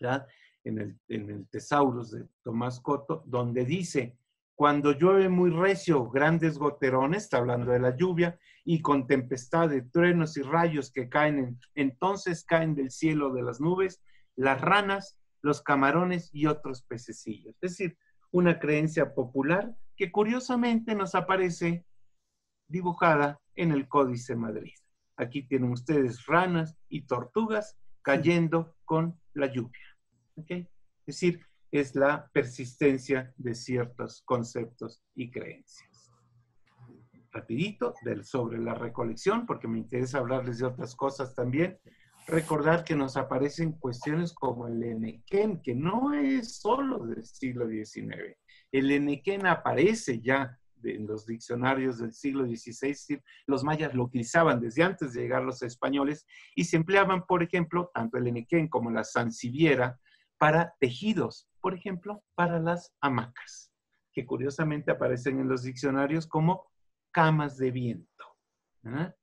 ¿verdad? En el Tesaurus de Tomás Coto, donde dice... Cuando llueve muy recio, grandes goterones, está hablando de la lluvia, y con tempestad de truenos y rayos que caen, entonces caen del cielo de las nubes, las ranas, los camarones y otros pececillos. Es decir, una creencia popular que curiosamente nos aparece dibujada en el Códice Madrid. Aquí tienen ustedes ranas y tortugas cayendo con la lluvia. ¿Okay? Es decir, es la persistencia de ciertos conceptos y creencias. Rapidito, sobre la recolección, porque me interesa hablarles de otras cosas también. Recordar que nos aparecen cuestiones como el enequén, que no es solo del siglo XIX. El enequén aparece ya en los diccionarios del siglo XVI. Los mayas lo utilizaban desde antes de llegar los españoles y se empleaban, por ejemplo, tanto el enequén como la sanciviera, para tejidos, por ejemplo, para las hamacas, que curiosamente aparecen en los diccionarios como camas de viento. ¿Ah?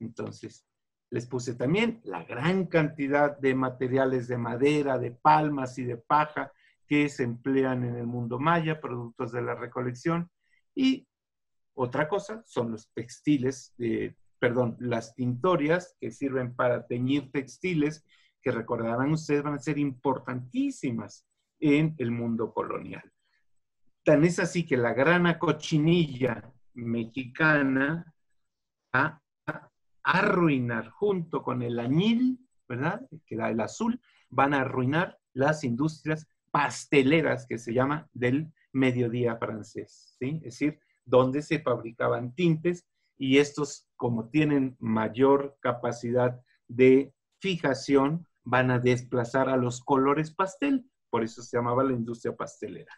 Entonces, les puse también la gran cantidad de materiales de madera, de palmas y de paja que se emplean en el mundo maya, productos de la recolección. Y otra cosa son los textiles, las tintorias que sirven para teñir textiles, que recordarán ustedes van a ser importantísimas en el mundo colonial. Tan es así que la grana cochinilla mexicana va a arruinar junto con el añil, ¿verdad? Que da el azul, van a arruinar las industrias pasteleras que se llama del mediodía francés, ¿sí? Es decir, donde se fabricaban tintes y estos, como tienen mayor capacidad de fijación, van a desplazar a los colores pastel, por eso se llamaba la industria pastelera.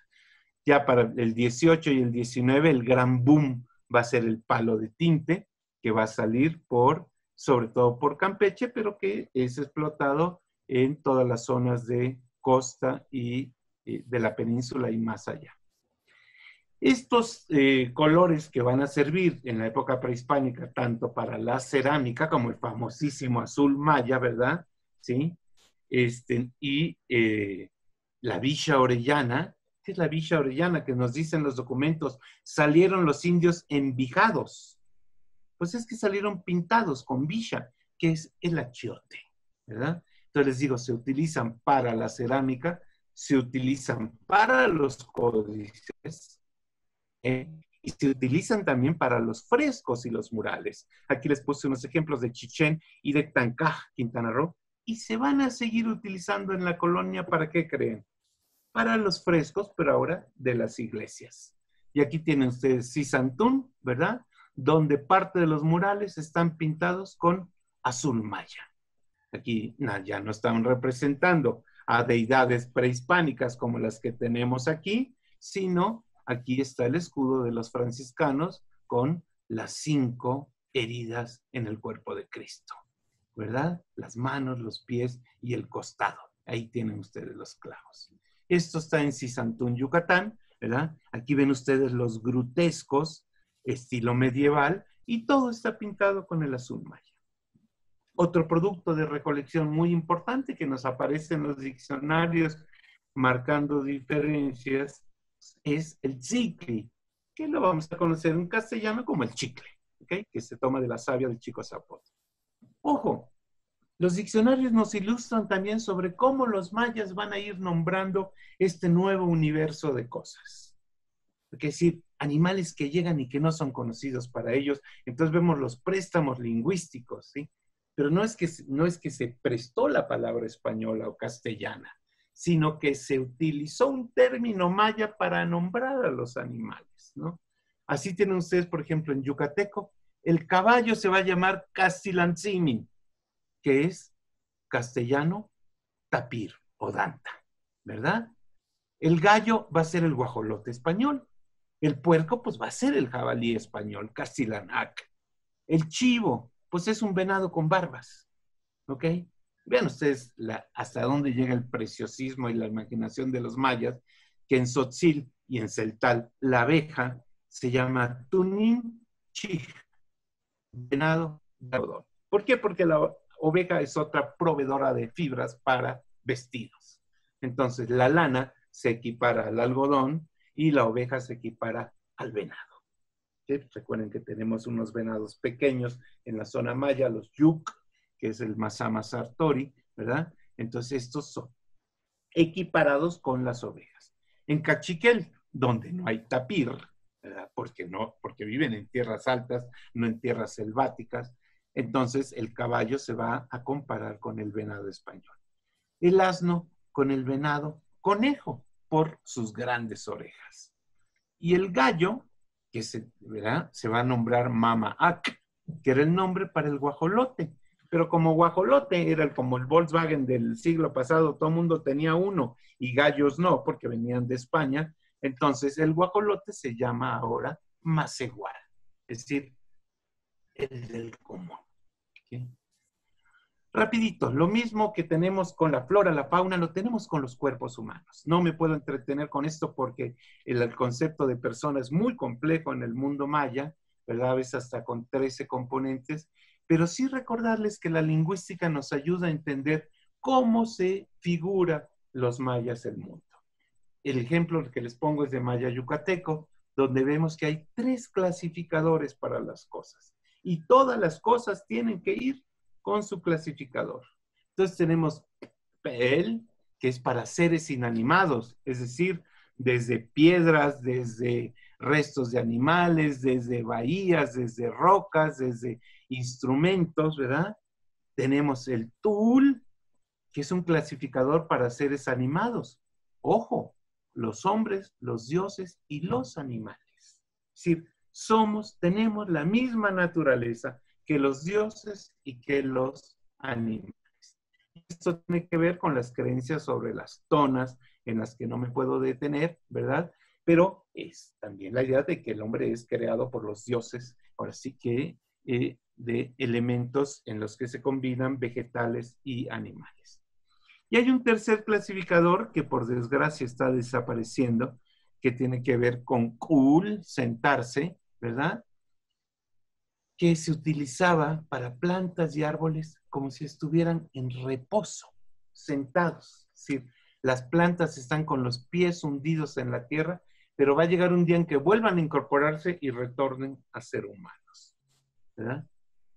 Ya para el 18 y el 19 el gran boom va a ser el palo de tinte, que va a salir por, sobre todo por Campeche, pero que es explotado en todas las zonas de costa y de la península y más allá. Estos colores que van a servir en la época prehispánica, tanto para la cerámica como el famosísimo azul maya, ¿verdad? ¿Sí? La Villa Orellana, ¿qué es la Villa Orellana? Que nos dicen los documentos, salieron los indios envijados. Pues es que salieron pintados con villa, que es el achiote, ¿verdad? Entonces les digo, se utilizan para la cerámica, se utilizan para los códices, y se utilizan también para los frescos y los murales. Aquí les puse unos ejemplos de Chichén y de Tancaj, Quintana Roo, y se van a seguir utilizando en la colonia, ¿para qué creen? Para los frescos, pero ahora de las iglesias. Y aquí tienen ustedes Cisantún, ¿verdad? Donde parte de los murales están pintados con azul maya. Aquí ya no están representando a deidades prehispánicas como las que tenemos aquí, sino aquí está el escudo de los franciscanos con las 5 heridas en el cuerpo de Cristo, ¿verdad? Las manos, los pies y el costado. Ahí tienen ustedes los clavos. Esto está en Cisantún, Yucatán, ¿verdad? Aquí ven ustedes los grutescos, estilo medieval, y todo está pintado con el azul maya. Otro producto de recolección muy importante que nos aparece en los diccionarios marcando diferencias es el tzicli, que lo vamos a conocer en castellano como el chicle, ¿okay? Que se toma de la savia del chico zapote. Ojo, los diccionarios nos ilustran también sobre cómo los mayas van a ir nombrando este nuevo universo de cosas. Es decir, animales que llegan y que no son conocidos para ellos. Entonces vemos los préstamos lingüísticos, ¿sí? Pero no es que se prestó la palabra española o castellana, sino que se utilizó un término maya para nombrar a los animales, ¿no? Así tienen ustedes, por ejemplo, en yucateco, el caballo se va a llamar castilantzimi, que es castellano tapir o danta, ¿verdad? El gallo va a ser el guajolote español. El puerco, pues va a ser el jabalí español, castilanac. El chivo, pues es un venado con barbas, ¿ok? Vean ustedes hasta dónde llega el preciosismo y la imaginación de los mayas, que en Tzotzil y en Celtal, la abeja se llama tuninchij, venado de algodón. ¿Por qué? Porque la oveja es otra proveedora de fibras para vestidos. Entonces, la lana se equipara al algodón y la oveja se equipara al venado. ¿Sí? Recuerden que tenemos unos venados pequeños en la zona maya, los yuk, que es el masama sartori, ¿verdad? Entonces estos son equiparados con las ovejas. En Cachiquel, donde no hay tapir, ¿verdad? Porque viven en tierras altas, no en tierras selváticas, entonces el caballo se va a comparar con el venado español. El asno con el venado conejo por sus grandes orejas. Y el gallo, que se va a nombrar Mamaac, que era el nombre para el guajolote. Pero como guajolote era como el Volkswagen del siglo pasado, todo el mundo tenía uno, y gallos no, porque venían de España. Entonces el guajolote se llama ahora Macegual, es decir, el del común. ¿Sí? Rapidito, lo mismo que tenemos con la flora, la fauna, lo tenemos con los cuerpos humanos. No me puedo entretener con esto porque el concepto de persona es muy complejo en el mundo maya, ¿verdad? A veces hasta con 13 componentes, pero sí recordarles que la lingüística nos ayuda a entender cómo se figura los mayas el mundo. El ejemplo que les pongo es de maya yucateco, donde vemos que hay 3 clasificadores para las cosas, y todas las cosas tienen que ir con su clasificador. Entonces tenemos pel, que es para seres inanimados, es decir, desde piedras, desde restos de animales, desde bahías, desde rocas, desde instrumentos, ¿verdad? Tenemos el tul, que es un clasificador para seres animados. Ojo, los hombres, los dioses y los animales. Es decir, tenemos la misma naturaleza que los dioses y que los animales. Esto tiene que ver con las creencias sobre las tonas, en las que no me puedo detener, ¿verdad? Pero es también la idea de que el hombre es creado por los dioses, ahora sí que de elementos en los que se combinan vegetales y animales. Y hay un tercer clasificador que por desgracia está desapareciendo, que tiene que ver con cool, sentarse, ¿verdad? Que se utilizaba para plantas y árboles como si estuvieran en reposo, sentados. Es decir, las plantas están con los pies hundidos en la tierra, pero va a llegar un día en que vuelvan a incorporarse y retornen a ser humanos, ¿verdad?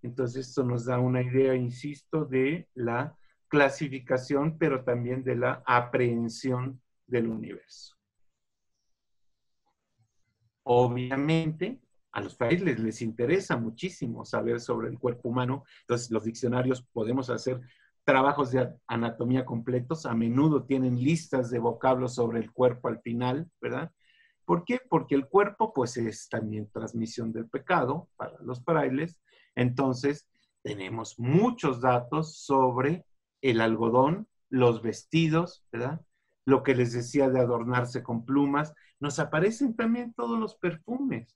Entonces esto nos da una idea, insisto, de la clasificación, pero también de la aprehensión del universo. Obviamente, a los frailes les interesa muchísimo saber sobre el cuerpo humano. Entonces, los diccionarios podemos hacer trabajos de anatomía completos. A menudo tienen listas de vocablos sobre el cuerpo al final, ¿verdad? ¿Por qué? Porque el cuerpo, pues, es también transmisión del pecado para los frailes. Entonces, tenemos muchos datos sobre el algodón, los vestidos, ¿verdad? Lo que les decía de adornarse con plumas. Nos aparecen también todos los perfumes.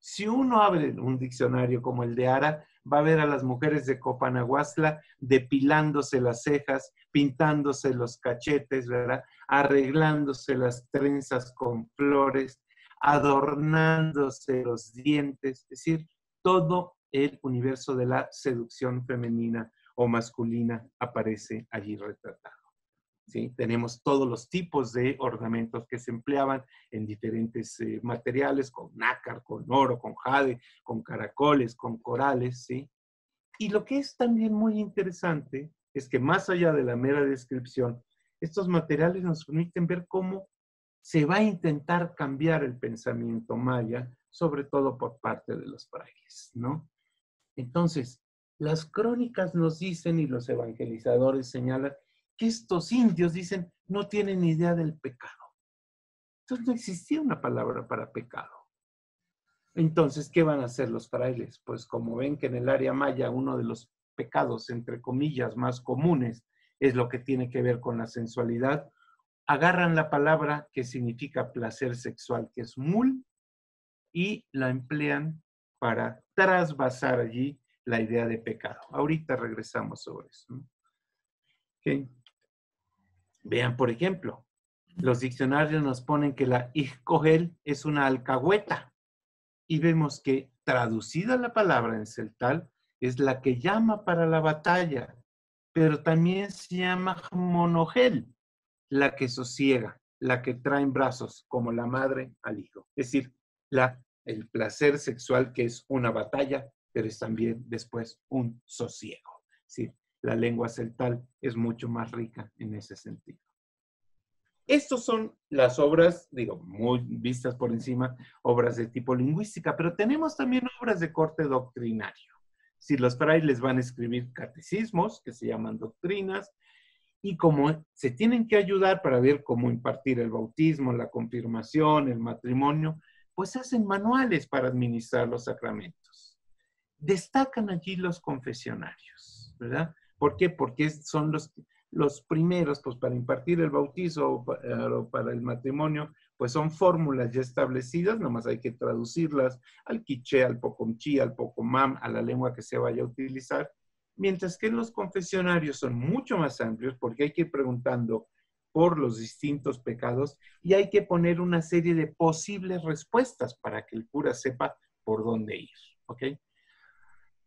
Si uno abre un diccionario como el de Ara, va a ver a las mujeres de Copanahuastla depilándose las cejas, pintándose los cachetes, ¿verdad? Arreglándose las trenzas con flores, adornándose los dientes, es decir, todo el universo de la seducción femenina o masculina aparece allí retratado. ¿Sí? Tenemos todos los tipos de ornamentos que se empleaban en diferentes materiales, con nácar, con oro, con jade, con caracoles, con corales, ¿sí? Y lo que es también muy interesante es que más allá de la mera descripción, estos materiales nos permiten ver cómo se va a intentar cambiar el pensamiento maya, sobre todo por parte de los frailes, ¿no? Entonces, las crónicas nos dicen y los evangelizadores señalan que estos indios, dicen, no tienen idea del pecado. Entonces no existía una palabra para pecado. Entonces, ¿qué van a hacer los frailes? Pues como ven que en el área maya uno de los pecados, entre comillas, más comunes es lo que tiene que ver con la sensualidad, agarran la palabra que significa placer sexual, que es mul, y la emplean para trasvasar allí la idea de pecado. Ahorita regresamos sobre eso, ¿no? Okay. Vean, por ejemplo, los diccionarios nos ponen que la ixcogel es una alcahueta. Y vemos que traducida la palabra en celtal es la que llama para la batalla, pero también se llama monogel, la que sosiega, la que trae en brazos, como la madre al hijo. Es decir, el placer sexual que es una batalla, pero es también después un sosiego. Es decir, la lengua celtal es mucho más rica en ese sentido. Estas son las obras, digo, muy vistas por encima, obras de tipo lingüística, pero tenemos también obras de corte doctrinario. Si los frailes van a escribir catecismos, que se llaman doctrinas, y como se tienen que ayudar para ver cómo impartir el bautismo, la confirmación, el matrimonio, pues hacen manuales para administrar los sacramentos. Destacan allí los confesionarios, ¿verdad? ¿Por qué? Porque son los primeros, pues para impartir el bautizo o para el matrimonio, pues son fórmulas ya establecidas, nomás hay que traducirlas al quiché, al pocomchi, al pocomam, a la lengua que se vaya a utilizar. Mientras que los confesionarios son mucho más amplios porque hay que ir preguntando por los distintos pecados y hay que poner una serie de posibles respuestas para que el cura sepa por dónde ir, ¿ok?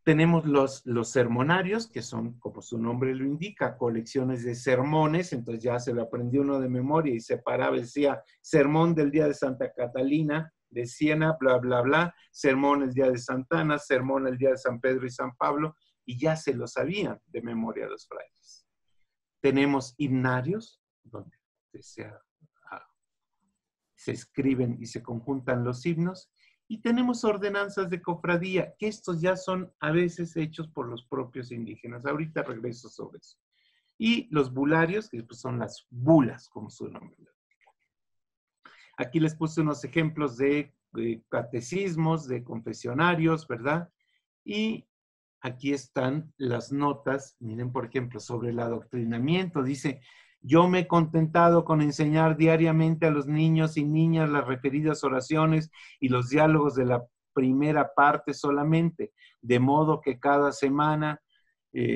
Tenemos los sermonarios, que son, como su nombre lo indica, colecciones de sermones. Entonces ya se lo aprendió uno de memoria y se paraba, decía, sermón del día de Santa Catalina, de Siena, bla, bla, bla, sermón el día de Santana, sermón el día de San Pedro y San Pablo, y ya se lo sabían de memoria los frailes. Tenemos himnarios, donde se escriben y se conjuntan los himnos. Y tenemos ordenanzas de cofradía, que estos ya son a veces hechos por los propios indígenas. Ahorita regreso sobre eso. Y los bularios, que son las bulas, como su nombre lo indica. Aquí les puse unos ejemplos de catecismos, de confesionarios, ¿verdad? Y aquí están las notas, miren, por ejemplo, sobre el adoctrinamiento. Dice, yo me he contentado con enseñar diariamente a los niños y niñas las referidas oraciones y los diálogos de la primera parte solamente, de modo que cada semana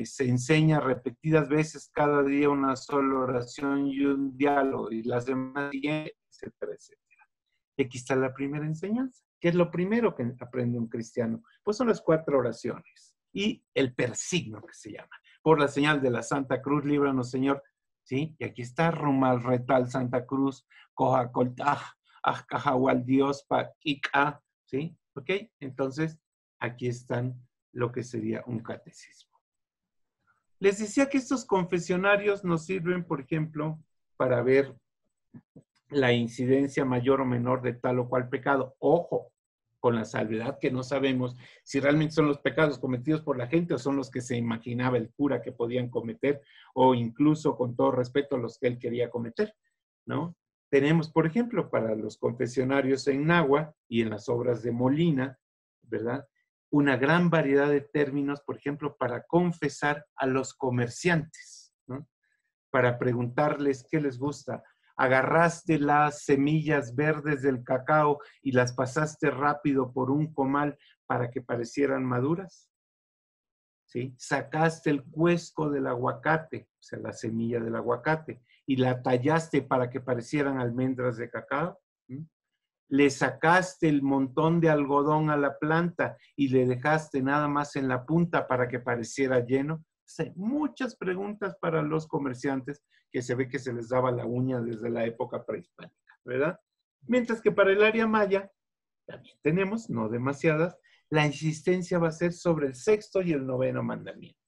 se enseña repetidas veces cada día una sola oración y un diálogo, y la semana siguiente, etcétera, etcétera. Y aquí está la primera enseñanza. ¿Qué es lo primero que aprende un cristiano? Pues son las 4 oraciones y el persigno que se llama. Por la señal de la Santa Cruz, líbranos, Señor. ¿Sí? Y aquí está Rumal Retal Santa Cruz, Cojacoltaj, Ajcajahual Dios, Paquica. ¿Sí? ¿Ok? Entonces, aquí están lo que sería un catecismo. Les decía que estos confesionarios nos sirven, por ejemplo, para ver la incidencia mayor o menor de tal o cual pecado. Ojo, con la salvedad que no sabemos si realmente son los pecados cometidos por la gente o son los que se imaginaba el cura que podían cometer, o incluso, con todo respeto, los que él quería cometer, ¿no? Tenemos, por ejemplo, para los confesionarios en náhuatl y en las obras de Molina, ¿verdad?, una gran variedad de términos, por ejemplo, para confesar a los comerciantes, ¿no? Para preguntarles qué les gusta. Agarraste las semillas verdes del cacao y las pasaste rápido por un comal para que parecieran maduras. ¿Sí? Sacaste el cuesco del aguacate, o sea, la semilla del aguacate, y la tallaste para que parecieran almendras de cacao. ¿Sí? Le sacaste el montón de algodón a la planta y le dejaste nada más en la punta para que pareciera lleno. Sí, muchas preguntas para los comerciantes, que se ve que se les daba la uña desde la época prehispánica, ¿verdad? Mientras que para el área maya, también tenemos, no demasiadas, la insistencia va a ser sobre el 6º y el 9º mandamiento,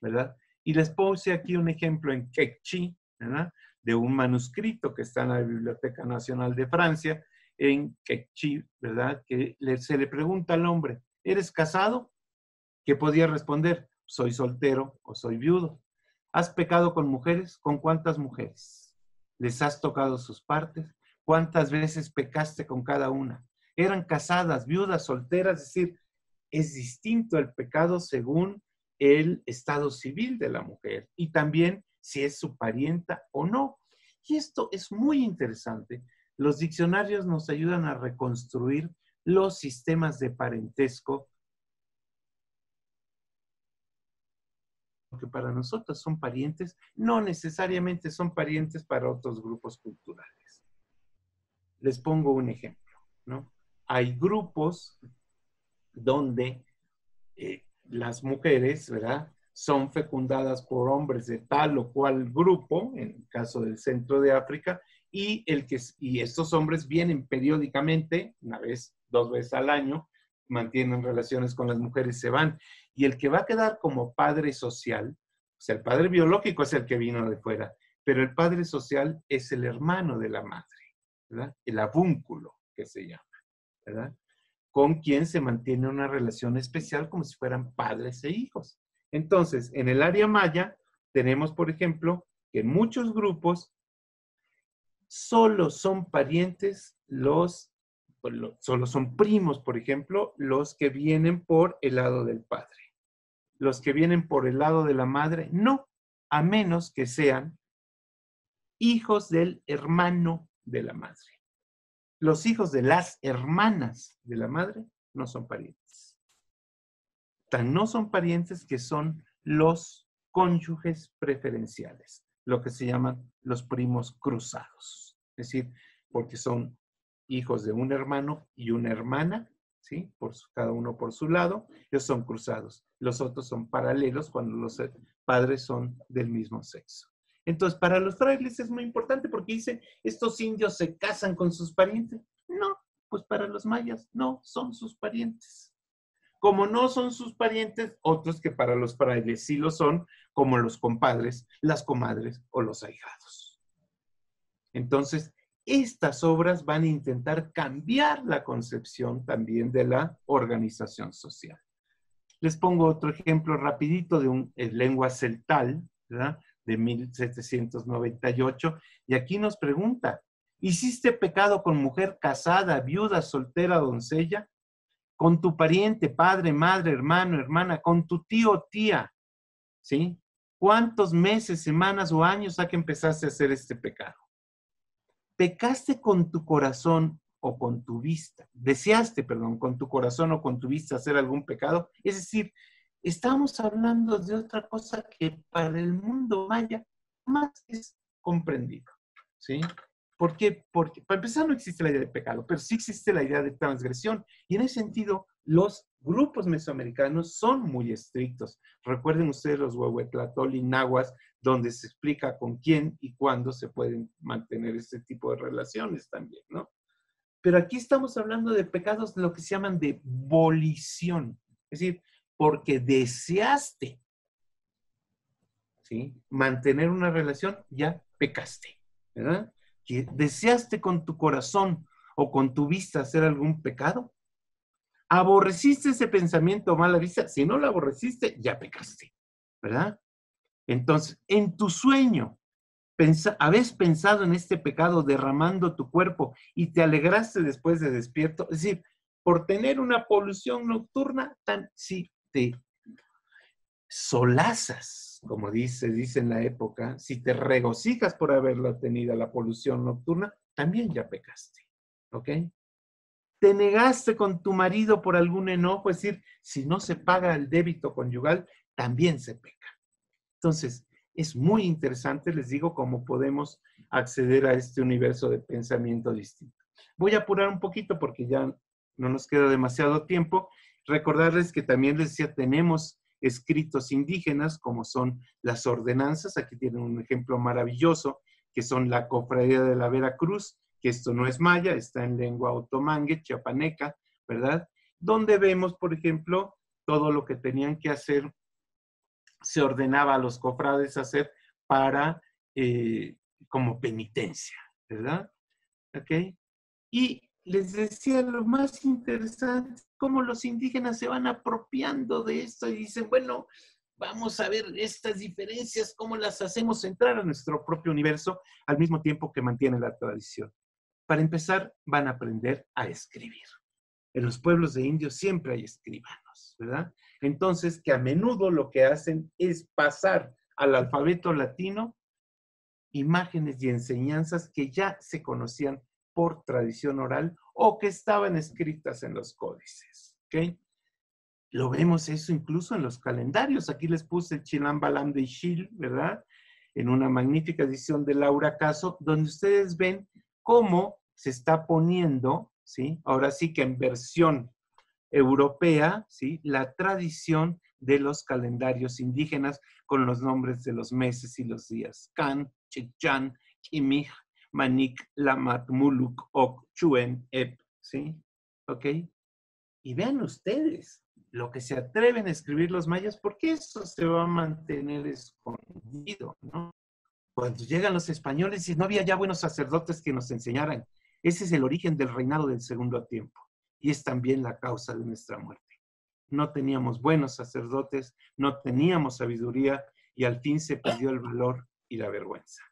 ¿verdad? Y les puse aquí un ejemplo en quechí, ¿verdad?, de un manuscrito que está en la Biblioteca Nacional de Francia, en quechí, ¿verdad?, que se le pregunta al hombre, ¿eres casado? Que podía responder, soy soltero o soy viudo. ¿Has pecado con mujeres? ¿Con cuántas mujeres? ¿Les has tocado sus partes? ¿Cuántas veces pecaste con cada una? ¿Eran casadas, viudas, solteras? Es decir, es distinto el pecado según el estado civil de la mujer y también si es su parienta o no. Y esto es muy interesante. Los diccionarios nos ayudan a reconstruir los sistemas de parentesco que para nosotros son parientes, no necesariamente son parientes para otros grupos culturales. Les pongo un ejemplo, ¿no? Hay grupos donde las mujeres, ¿verdad?, son fecundadas por hombres de tal o cual grupo, en el caso del centro de África, y estos hombres vienen periódicamente, 1 vez, 2 veces al año, mantienen relaciones con las mujeres, se van. Y el que va a quedar como padre social, o sea, el padre biológico es el que vino de fuera, pero el padre social es el hermano de la madre, ¿verdad? El avúnculo, que se llama, ¿verdad? Con quien se mantiene una relación especial como si fueran padres e hijos. Entonces, en el área maya, tenemos, por ejemplo, que en muchos grupos solo son parientes solo son primos, por ejemplo, los que vienen por el lado del padre. Los que vienen por el lado de la madre, no, a menos que sean hijos del hermano de la madre. Los hijos de las hermanas de la madre no son parientes. Tan no son parientes que son los cónyuges preferenciales, lo que se llaman los primos cruzados. Es decir, porque son hijos de un hermano y una hermana, ¿sí? Cada uno por su lado, ellos son cruzados. Los otros son paralelos cuando los padres son del mismo sexo. Entonces, para los frailes es muy importante porque dicen, ¿estos indios se casan con sus parientes? No, pues para los mayas no son sus parientes. Como no son sus parientes, otros que para los frailes sí lo son, como los compadres, las comadres o los ahijados. Entonces, estas obras van a intentar cambiar la concepción también de la organización social. Les pongo otro ejemplo rapidito de lengua celtal, ¿verdad?, de 1798. Y aquí nos pregunta, ¿Hiciste pecado con mujer casada, viuda, soltera, doncella? Con tu pariente, padre, madre, hermano, hermana, con tu tío, tía, ¿sí? ¿Cuántos meses, semanas o años a que empezaste a hacer este pecado? ¿Pecaste con tu corazón o con tu vista? ¿Deseaste, perdón, con tu corazón o con tu vista hacer algún pecado? Es decir, estamos hablando de otra cosa que para el mundo maya más es comprendido, ¿sí? ¿Por qué? Porque para empezar no existe la idea de pecado, pero sí existe la idea de transgresión. Y en ese sentido, los grupos mesoamericanos son muy estrictos. Recuerden ustedes los huehuetlatoli nahuas, donde se explica con quién y cuándo se pueden mantener este tipo de relaciones también, ¿no? Pero aquí estamos hablando de pecados de lo que se llaman de volición. Es decir, porque deseaste, ¿sí?, mantener una relación, ya pecaste, ¿verdad? Que deseaste con tu corazón o con tu vista hacer algún pecado. ¿Aborreciste ese pensamiento o mala vista? Si no lo aborreciste, ya pecaste, ¿verdad? Entonces, en tu sueño, ¿habés pensado en este pecado derramando tu cuerpo y te alegraste después de despierto? Es decir, por tener una polución nocturna, si te solazas, como dice en la época, si te regocijas por haberla tenido, la polución nocturna, también ya pecaste, ¿ok? Te negaste con tu marido por algún enojo, es decir, si no se paga el débito conyugal, también se peca. Entonces, es muy interesante, les digo, cómo podemos acceder a este universo de pensamiento distinto. Voy a apurar un poquito porque ya no nos queda demasiado tiempo. Recordarles que también les decía, tenemos escritos indígenas, como son las ordenanzas. Aquí tienen un ejemplo maravilloso, que son la Cofradía de la Veracruz, que esto no es maya, está en lengua otomangue, chiapaneca, ¿verdad? Donde vemos, por ejemplo, todo lo que tenían que hacer, se ordenaba a los cofrades hacer para, como penitencia, ¿verdad? ¿Ok? Y les decía, lo más interesante, cómo los indígenas se van apropiando de esto y dicen, bueno, vamos a ver estas diferencias, cómo las hacemos entrar a nuestro propio universo, al mismo tiempo que mantiene la tradición. Para empezar, van a aprender a escribir. En los pueblos de indios siempre hay escribanos, ¿verdad? Entonces, que a menudo lo que hacen es pasar al alfabeto latino imágenes y enseñanzas que ya se conocían por tradición oral o que estaban escritas en los códices, ¿ok? Lo vemos eso incluso en los calendarios. Aquí les puse el Chilambalam de Ixil, ¿verdad? En una magnífica edición de Laura Caso, donde ustedes ven cómo se está poniendo, ¿sí? Ahora sí que en versión europea, ¿sí?, la tradición de los calendarios indígenas con los nombres de los meses y los días. Kan, Chichan, Kimij, Manik, Lamat, Muluk, Ok, Chuen, Ep, ¿sí? ¿Ok? Y vean ustedes lo que se atreven a escribir los mayas, porque eso se va a mantener escondido, ¿no? Cuando llegan los españoles, y no había ya buenos sacerdotes que nos enseñaran. Ese es el origen del reinado del segundo tiempo, y es también la causa de nuestra muerte. No teníamos buenos sacerdotes, no teníamos sabiduría, y al fin se perdió el valor y la vergüenza.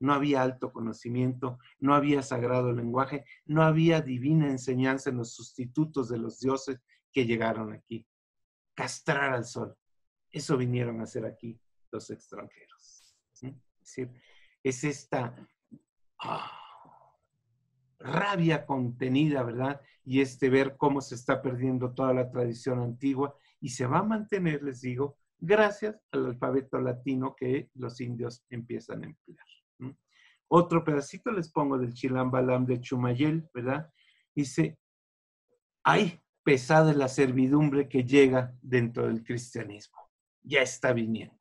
No había alto conocimiento, no había sagrado lenguaje, no había divina enseñanza en los sustitutos de los dioses que llegaron aquí. Castrar al sol. Eso vinieron a hacer aquí los extranjeros. ¿Sí? Es decir, es esta rabia contenida, ¿verdad? Y este ver cómo se está perdiendo toda la tradición antigua y se va a mantener, les digo, gracias al alfabeto latino que los indios empiezan a emplear. Otro pedacito les pongo del Chilambalam de Chumayel, ¿verdad? Dice, ¡ay, pesada la servidumbre que llega dentro del cristianismo! Ya está viniendo.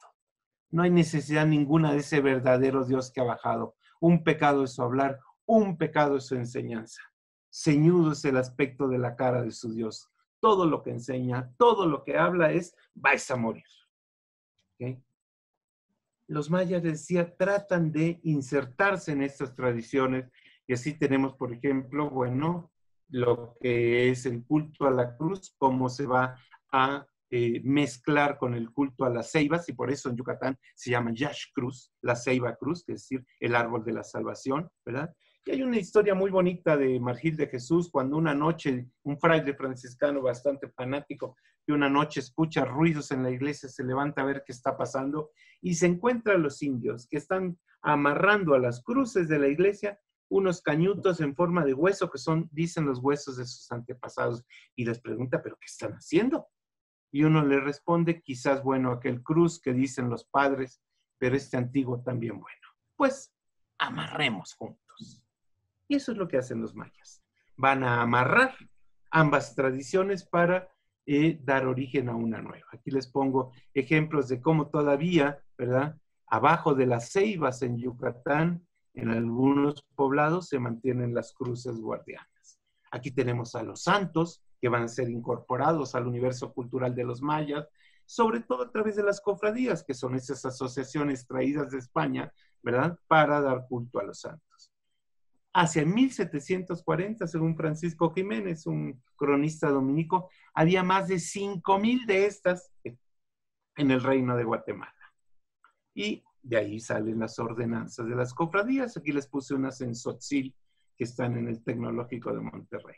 No hay necesidad ninguna de ese verdadero Dios que ha bajado. Un pecado es su hablar, un pecado es su enseñanza. Ceñudo es el aspecto de la cara de su Dios. Todo lo que enseña, todo lo que habla es, vais a morir. ¿Ok? Los mayas, decía, tratan de insertarse en estas tradiciones. Y así tenemos, por ejemplo, bueno, lo que es el culto a la cruz, cómo se va a mezclar con el culto a las ceibas. Y por eso en Yucatán se llama Yash Cruz, la ceiba cruz, que es decir, el árbol de la salvación, ¿verdad? Y hay una historia muy bonita de Margil de Jesús, cuando una noche, un fraile franciscano bastante fanático, que una noche escucha ruidos en la iglesia, se levanta a ver qué está pasando, y se encuentra a los indios que están amarrando a las cruces de la iglesia unos cañutos en forma de hueso, que son, dicen, los huesos de sus antepasados. Y les pregunta, ¿pero qué están haciendo? Y uno le responde, quizás, bueno, aquel cruz que dicen los padres, pero este antiguo también bueno. Pues, amarremos juntos. Y eso es lo que hacen los mayas. Van a amarrar ambas tradiciones para dar origen a una nueva. Aquí les pongo ejemplos de cómo todavía, ¿verdad? Abajo de las ceibas en Yucatán, en algunos poblados se mantienen las cruces guardianas. Aquí tenemos a los santos que van a ser incorporados al universo cultural de los mayas, sobre todo a través de las cofradías, que son esas asociaciones traídas de España, ¿verdad?, para dar culto a los santos. Hacia 1740, según Francisco Jiménez, un cronista dominico, había más de 5,000 de estas en el reino de Guatemala. Y de ahí salen las ordenanzas de las cofradías. Aquí les puse unas en Tzotzil, que están en el Tecnológico de Monterrey.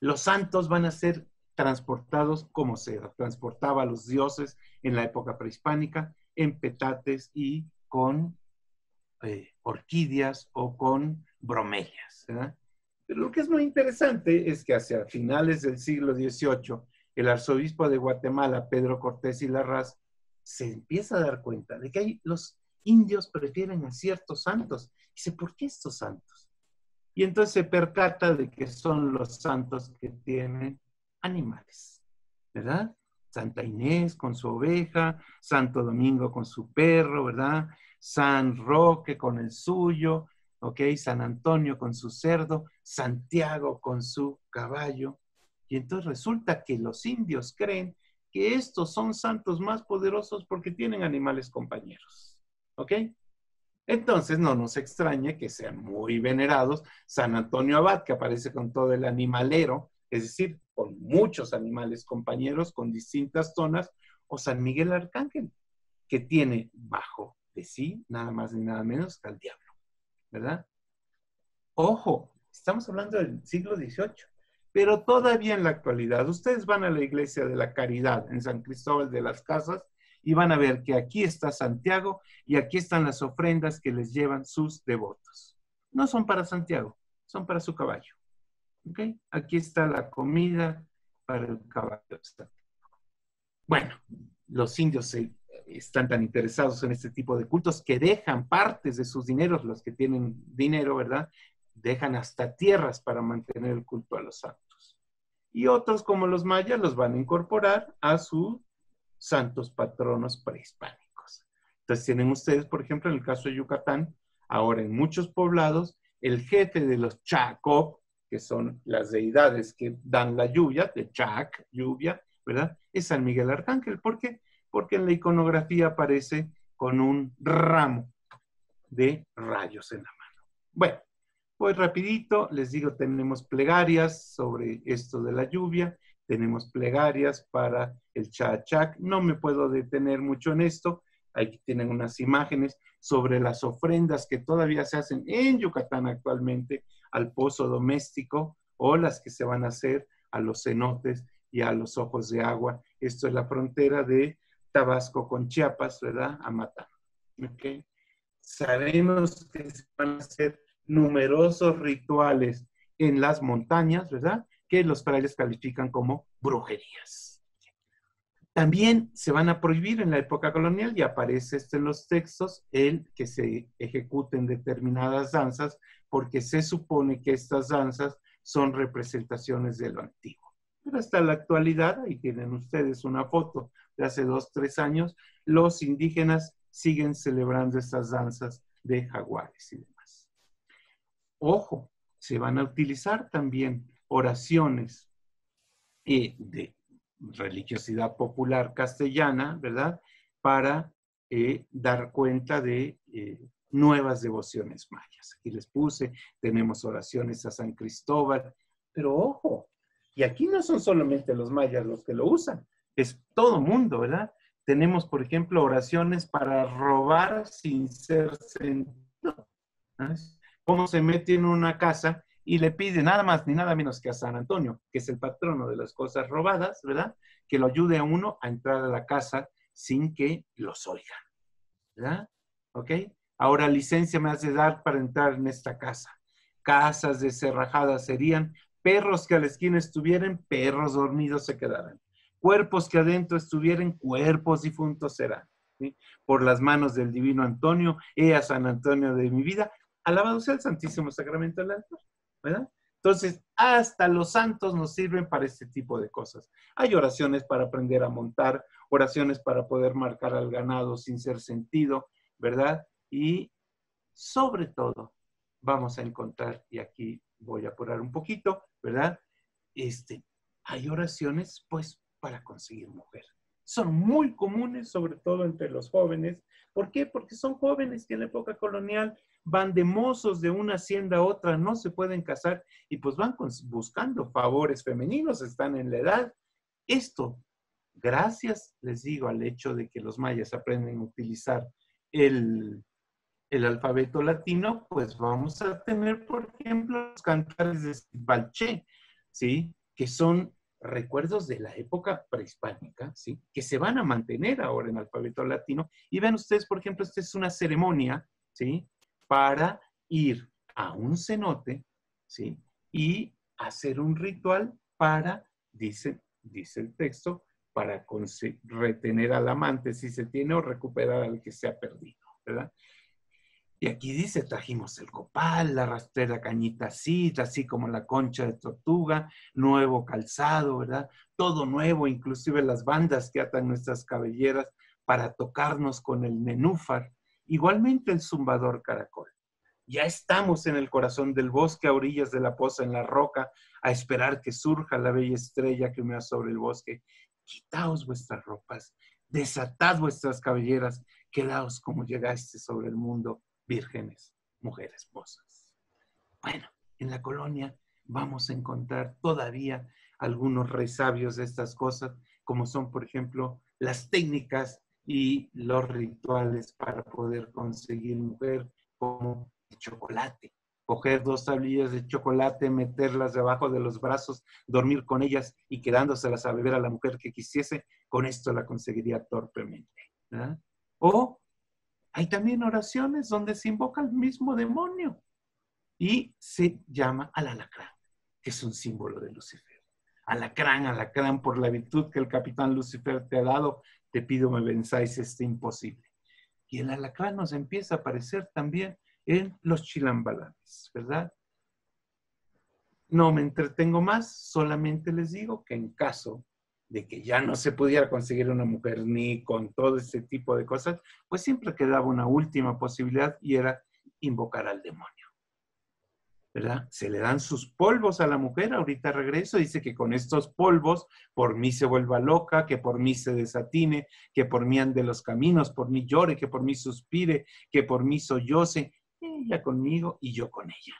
Los santos van a ser transportados como se transportaba a los dioses en la época prehispánica, en petates y con orquídeas o con bromelias, ¿verdad? Pero lo que es muy interesante es que hacia finales del siglo XVIII, el arzobispo de Guatemala, Pedro Cortés y Larraz, se empieza a dar cuenta de que los indios prefieren a ciertos santos. Dice, ¿por qué estos santos? Y entonces se percata de que son los santos que tienen animales, ¿verdad? Santa Inés con su oveja, Santo Domingo con su perro, ¿verdad? San Roque con el suyo, ¿ok? San Antonio con su cerdo, Santiago con su caballo. Y entonces resulta que los indios creen que estos son santos más poderosos porque tienen animales compañeros, ¿ok? Entonces no nos extraña que sean muy venerados. San Antonio Abad, que aparece con todo el animalero, es decir, con muchos animales compañeros, con distintas zonas, o San Miguel Arcángel, que tiene bajo de sí, nada más ni nada menos que al diablo, ¿verdad? Ojo, estamos hablando del siglo XVIII. Pero todavía en la actualidad, ustedes van a la Iglesia de la Caridad en San Cristóbal de las Casas y van a ver que aquí está Santiago y aquí están las ofrendas que les llevan sus devotos. No son para Santiago, son para su caballo, ¿ok? Aquí está la comida para el caballo de Santiago. Bueno, los indios están tan interesados en este tipo de cultos que dejan partes de sus dineros, los que tienen dinero, ¿verdad? Dejan hasta tierras para mantener el culto a los santos. Y otros, como los mayas, los van a incorporar a sus santos patronos prehispánicos. Entonces tienen ustedes, por ejemplo, en el caso de Yucatán, ahora en muchos poblados, el jefe de los Chacop, que son las deidades que dan la lluvia, de Chac, lluvia, ¿verdad? Es San Miguel Arcángel. ¿Por qué? Porque en la iconografía aparece con un ramo de rayos en la mano. Bueno. Pues rapidito, les digo, tenemos plegarias sobre esto de la lluvia, tenemos plegarias para el chachac, no me puedo detener mucho en esto, aquí tienen unas imágenes sobre las ofrendas que todavía se hacen en Yucatán actualmente al pozo doméstico o las que se van a hacer a los cenotes y a los ojos de agua. Esto es la frontera de Tabasco con Chiapas, ¿verdad? A Matán. ¿Okay? Sabemos que se van a hacer numerosos rituales en las montañas, ¿verdad? Que los frailes califican como brujerías. También se van a prohibir en la época colonial, y aparece esto en los textos, el que se ejecuten determinadas danzas, porque se supone que estas danzas son representaciones de lo antiguo. Pero hasta la actualidad, ahí tienen ustedes una foto de hace 2 o 3 años, los indígenas siguen celebrando estas danzas de jaguares y demás. Ojo, se van a utilizar también oraciones de religiosidad popular castellana, ¿verdad? Para dar cuenta de nuevas devociones mayas. Aquí les puse, tenemos oraciones a San Cristóbal, pero ojo, y aquí no son solamente los mayas los que lo usan, es todo mundo, ¿verdad? Tenemos, por ejemplo, oraciones para robar sin ser sentido, ¿no? cómo se mete en una casa y le pide nada más ni nada menos que a San Antonio, que es el patrono de las cosas robadas, ¿verdad? Que lo ayude a uno a entrar a la casa sin que los oigan, ¿verdad? ¿Ok? Ahora licencia me has de dar para entrar en esta casa. Casas descerrajadas serían, perros que a la esquina estuvieran, perros dormidos se quedarán. Cuerpos que adentro estuvieran, cuerpos difuntos serán. ¿Sí? Por las manos del divino Antonio, a San Antonio de mi vida, alabado sea el Santísimo Sacramento del altar, ¿verdad? Entonces, hasta los santos nos sirven para este tipo de cosas. Hay oraciones para aprender a montar, oraciones para poder marcar al ganado sin ser sentido, ¿verdad? Y sobre todo, vamos a encontrar, y aquí voy a apurar un poquito, ¿verdad? Hay oraciones, pues, para conseguir mujer. Son muy comunes, sobre todo entre los jóvenes. ¿Por qué? Porque son jóvenes que en la época colonial van de mozos de una hacienda a otra, no se pueden casar y pues van buscando favores femeninos, están en la edad. Esto, gracias, les digo, al hecho de que los mayas aprenden a utilizar el alfabeto latino, pues vamos a tener, por ejemplo, los cantares de Sibalché, ¿sí? Que son recuerdos de la época prehispánica, ¿sí? Que se van a mantener ahora en alfabeto latino. Y vean ustedes, por ejemplo, esta es una ceremonia, ¿sí? Para ir a un cenote, ¿sí? Y hacer un ritual para, dice el texto, para retener al amante si se tiene o recuperar al que se ha perdido, ¿verdad? Y aquí dice, trajimos el copal, la rastrera cañita así como la concha de tortuga, nuevo calzado, ¿verdad? Todo nuevo, inclusive las bandas que atan nuestras cabelleras para tocarnos con el nenúfar. Igualmente el zumbador caracol. Ya estamos en el corazón del bosque, a orillas de la poza en la roca, a esperar que surja la bella estrella que humea sobre el bosque. Quitaos vuestras ropas, desatad vuestras cabelleras, quedaos como llegaste sobre el mundo, vírgenes, mujeres, mozas. Bueno, en la colonia vamos a encontrar todavía algunos resabios de estas cosas, como son, por ejemplo, las técnicas y los rituales para poder conseguir mujer, como el chocolate. Coger 2 tablillas de chocolate, meterlas debajo de los brazos, dormir con ellas y quedándoselas a beber a la mujer que quisiese, con esto la conseguiría torpemente, ¿verdad? O hay también oraciones donde se invoca al mismo demonio y se llama al alacrán, que es un símbolo de Lucifer. Alacrán, alacrán, por la virtud que el capitán Lucifer te ha dado, te pido me venzáis este imposible. Y el alacrán nos empieza a aparecer también en los chilambalanes, ¿verdad? No me entretengo más, solamente les digo que en caso de que ya no se pudiera conseguir una mujer ni con todo este tipo de cosas, pues siempre quedaba una última posibilidad y era invocar al demonio, ¿verdad? Se le dan sus polvos a la mujer, ahorita regreso, dice que con estos polvos por mí se vuelva loca, que por mí se desatine, que por mí ande los caminos, por mí llore, que por mí suspire, que por mí solloce, ella conmigo y yo con ella.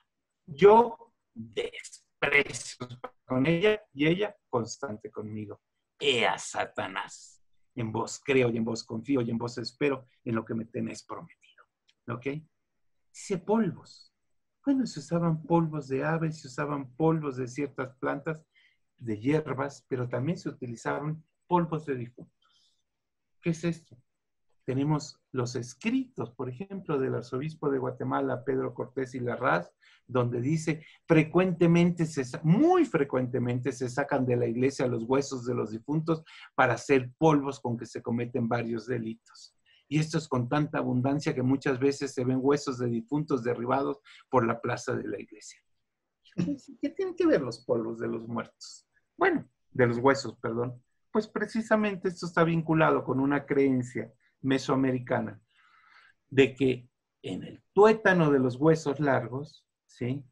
Yo desprecio con ella y ella constante conmigo. ¡Ea, Satanás! En vos creo y en vos confío y en vos espero, en lo que me tenéis prometido. ¿Ok? Dice polvos. Bueno, se usaban polvos de aves, se usaban polvos de ciertas plantas, de hierbas, pero también se utilizaban polvos de difuntos. ¿Qué es esto? Tenemos los escritos, por ejemplo, del arzobispo de Guatemala, Pedro Cortés y Larraz, donde dice, muy frecuentemente se sacan de la iglesia los huesos de los difuntos para hacer polvos con que se cometen varios delitos. Y esto es con tanta abundancia que muchas veces se ven huesos de difuntos derribados por la plaza de la iglesia. ¿Qué tienen que ver los polvos de los muertos? Bueno, de los huesos, perdón. Pues precisamente esto está vinculado con una creencia mesoamericana, de que en el tuétano de los huesos largos, ¿sí?,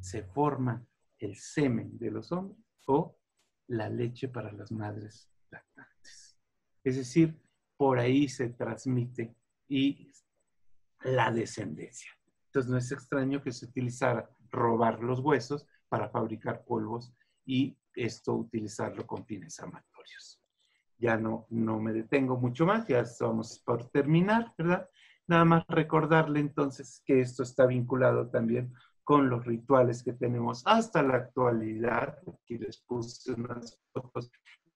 se forma el semen de los hombres o la leche para las madres lactantes. Es decir, por ahí se transmite y la descendencia. Entonces no es extraño que se utilizara robar los huesos para fabricar polvos y esto utilizarlo con fines amatorios. Ya no me detengo mucho más, ya estamos por terminar, ¿verdad? Nada más recordarle entonces que esto está vinculado también con los rituales que tenemos hasta la actualidad. Aquí les puse unas fotos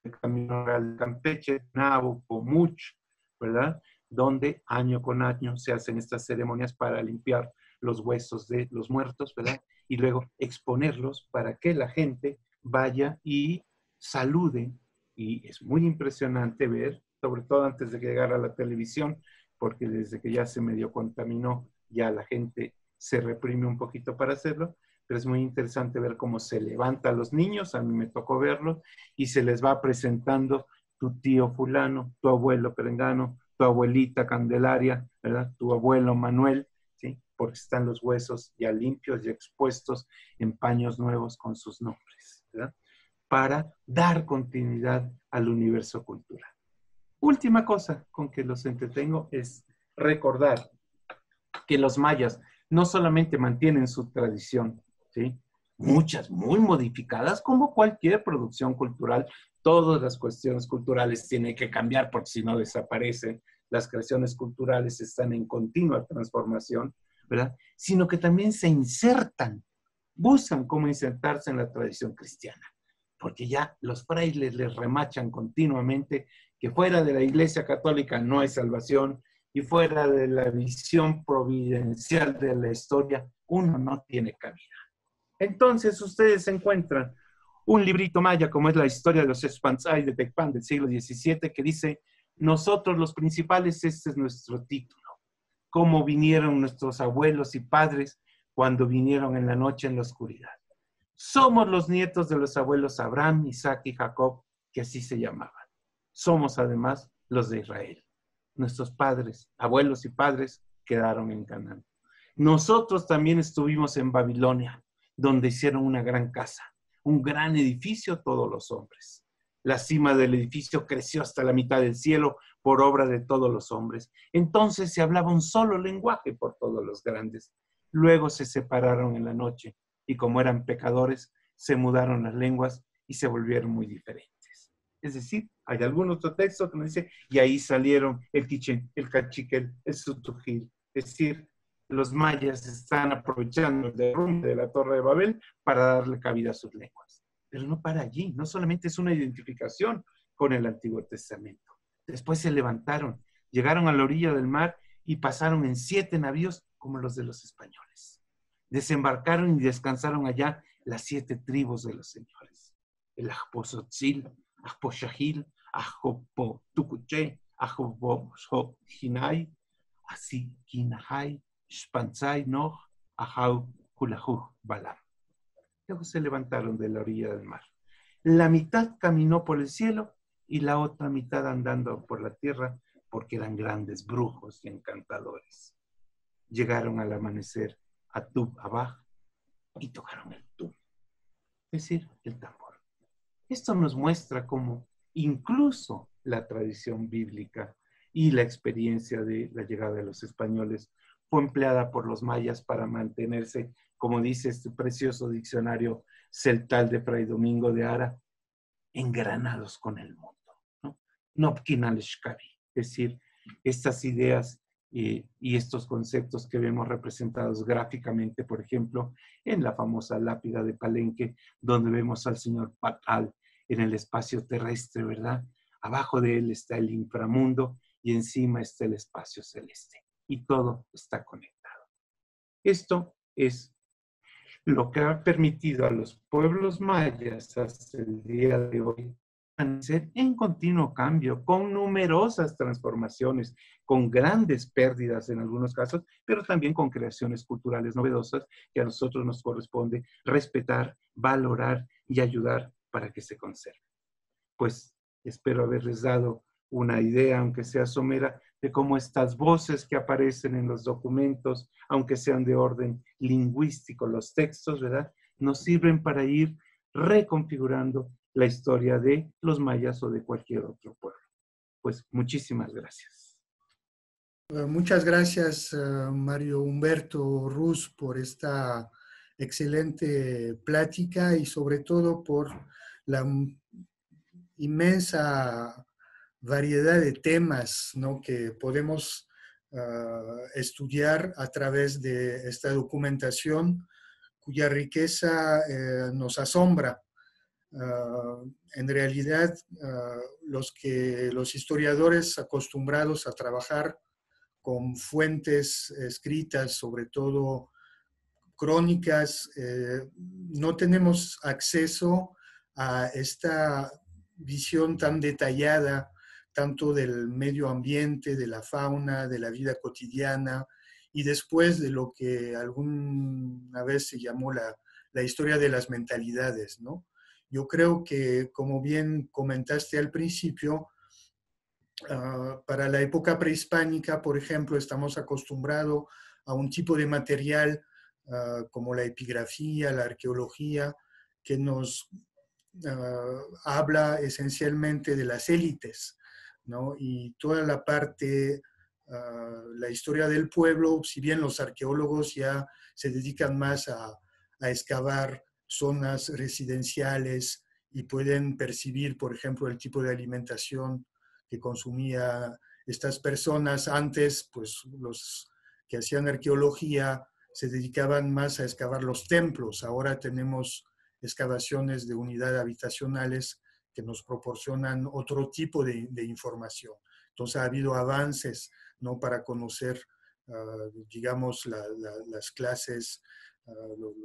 del camino al Campeche, Nabucco, Much, ¿verdad? Donde año con año se hacen estas ceremonias para limpiar los huesos de los muertos, ¿verdad? Y luego exponerlos para que la gente vaya y salude. Y es muy impresionante ver, sobre todo antes de que llegara la televisión, porque desde que ya se medio contaminó, ya la gente se reprime un poquito para hacerlo, pero es muy interesante ver cómo se levanta a los niños, a mí me tocó verlos, y se les va presentando tu tío fulano, tu abuelo perengano, tu abuelita Candelaria, ¿verdad? Tu abuelo Manuel, ¿sí? Porque están los huesos ya limpios y expuestos en paños nuevos con sus nombres, ¿verdad? Para dar continuidad al universo cultural. Última cosa con que los entretengo es recordar que los mayas no solamente mantienen su tradición, ¿sí? Muchas, muy modificadas, como cualquier producción cultural. Todas las cuestiones culturales tienen que cambiar porque si no desaparecen. Las creaciones culturales están en continua transformación, ¿verdad? Sino que también se insertan, buscan cómo insertarse en la tradición cristiana. Porque ya los frailes les remachan continuamente que fuera de la Iglesia Católica no hay salvación y fuera de la visión providencial de la historia, uno no tiene cabida. Entonces ustedes encuentran un librito maya como es la historia de los Espanzai de Tecpan del siglo XVII que dice, nosotros los principales, este es nuestro título. Cómo vinieron nuestros abuelos y padres cuando vinieron en la noche en la oscuridad. Somos los nietos de los abuelos Abraham, Isaac y Jacob, que así se llamaban. Somos además los de Israel. Nuestros padres, abuelos y padres quedaron en Canaán. Nosotros también estuvimos en Babilonia, donde hicieron una gran casa, un gran edificio todos los hombres. La cima del edificio creció hasta la mitad del cielo por obra de todos los hombres. Entonces se hablaba un solo lenguaje por todos los grandes. Luego se separaron en la noche y como eran pecadores, se mudaron las lenguas y se volvieron muy diferentes. Es decir, hay algún otro texto que nos dice, y ahí salieron el quichén, el cachiquel, el sutujil. Es decir, los mayas están aprovechando el derrumbe de la Torre de Babel para darle cabida a sus lenguas. Pero no para allí, no solamente es una identificación con el Antiguo Testamento. Después se levantaron, llegaron a la orilla del mar y pasaron en 7 navíos como los de los españoles. Desembarcaron y descansaron allá las 7 tribus de los señores. El Ajpozotzil, Ajposhahil, Ajpotucuché, Ajposhojinay, Asikinahai, Shpanzai, Noj, Ajau, Hulajuj, Balam. Luego se levantaron de la orilla del mar. La mitad caminó por el cielo y la otra mitad andando por la tierra porque eran grandes brujos y encantadores. Llegaron al amanecer a Tub Abaj y tocaron el tum, es decir, el tambor. Esto nos muestra cómo incluso la tradición bíblica y la experiencia de la llegada de los españoles fue empleada por los mayas para mantenerse, como dice este precioso diccionario celtal de Fray Domingo de Ara, engranados con el mundo. Nopkin al-Shkabi, es decir, estas ideas y estos conceptos que vemos representados gráficamente, por ejemplo, en la famosa lápida de Palenque, donde vemos al señor Patal en el espacio terrestre, ¿verdad? Abajo de él está el inframundo y encima está el espacio celeste. Y todo está conectado. Esto es lo que ha permitido a los pueblos mayas hasta el día de hoy ser en continuo cambio, con numerosas transformaciones, con grandes pérdidas en algunos casos, pero también con creaciones culturales novedosas que a nosotros nos corresponde respetar, valorar y ayudar para que se conserven. Pues espero haberles dado una idea, aunque sea somera, de cómo estas voces que aparecen en los documentos, aunque sean de orden lingüístico, los textos, ¿verdad?, nos sirven para ir reconfigurando la historia de los mayas o de cualquier otro pueblo. Pues muchísimas gracias. Muchas gracias, Mario Humberto Ruz, por esta excelente plática y sobre todo por la inmensa variedad de temas, ¿no?, que podemos estudiar a través de esta documentación cuya riqueza nos asombra. En realidad, los historiadores acostumbrados a trabajar con fuentes escritas, sobre todo crónicas, no tenemos acceso a esta visión tan detallada, tanto del medio ambiente, de la fauna, de la vida cotidiana, y después de lo que alguna vez se llamó la historia de las mentalidades, ¿no? Yo creo que, como bien comentaste al principio, para la época prehispánica, por ejemplo, estamos acostumbrados a un tipo de material como la epigrafía, la arqueología, que nos habla esencialmente de las élites, ¿no? Y toda la parte, la historia del pueblo, si bien los arqueólogos ya se dedican más a excavar zonas residenciales y pueden percibir, por ejemplo, el tipo de alimentación que consumía estas personas. Antes, pues los que hacían arqueología se dedicaban más a excavar los templos. Ahora tenemos excavaciones de unidades habitacionales que nos proporcionan otro tipo de información. Entonces ha habido avances, ¿no?, para conocer, digamos, las clases,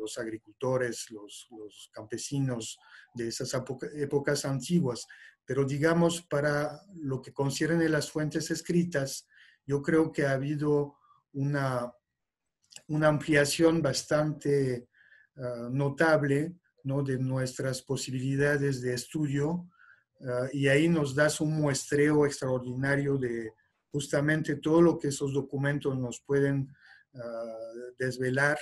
los agricultores, los campesinos de esas épocas antiguas. Pero digamos, para lo que concierne las fuentes escritas, yo creo que ha habido una ampliación bastante notable, ¿no?, de nuestras posibilidades de estudio, y ahí nos das un muestreo extraordinario de justamente todo lo que esos documentos nos pueden desvelar,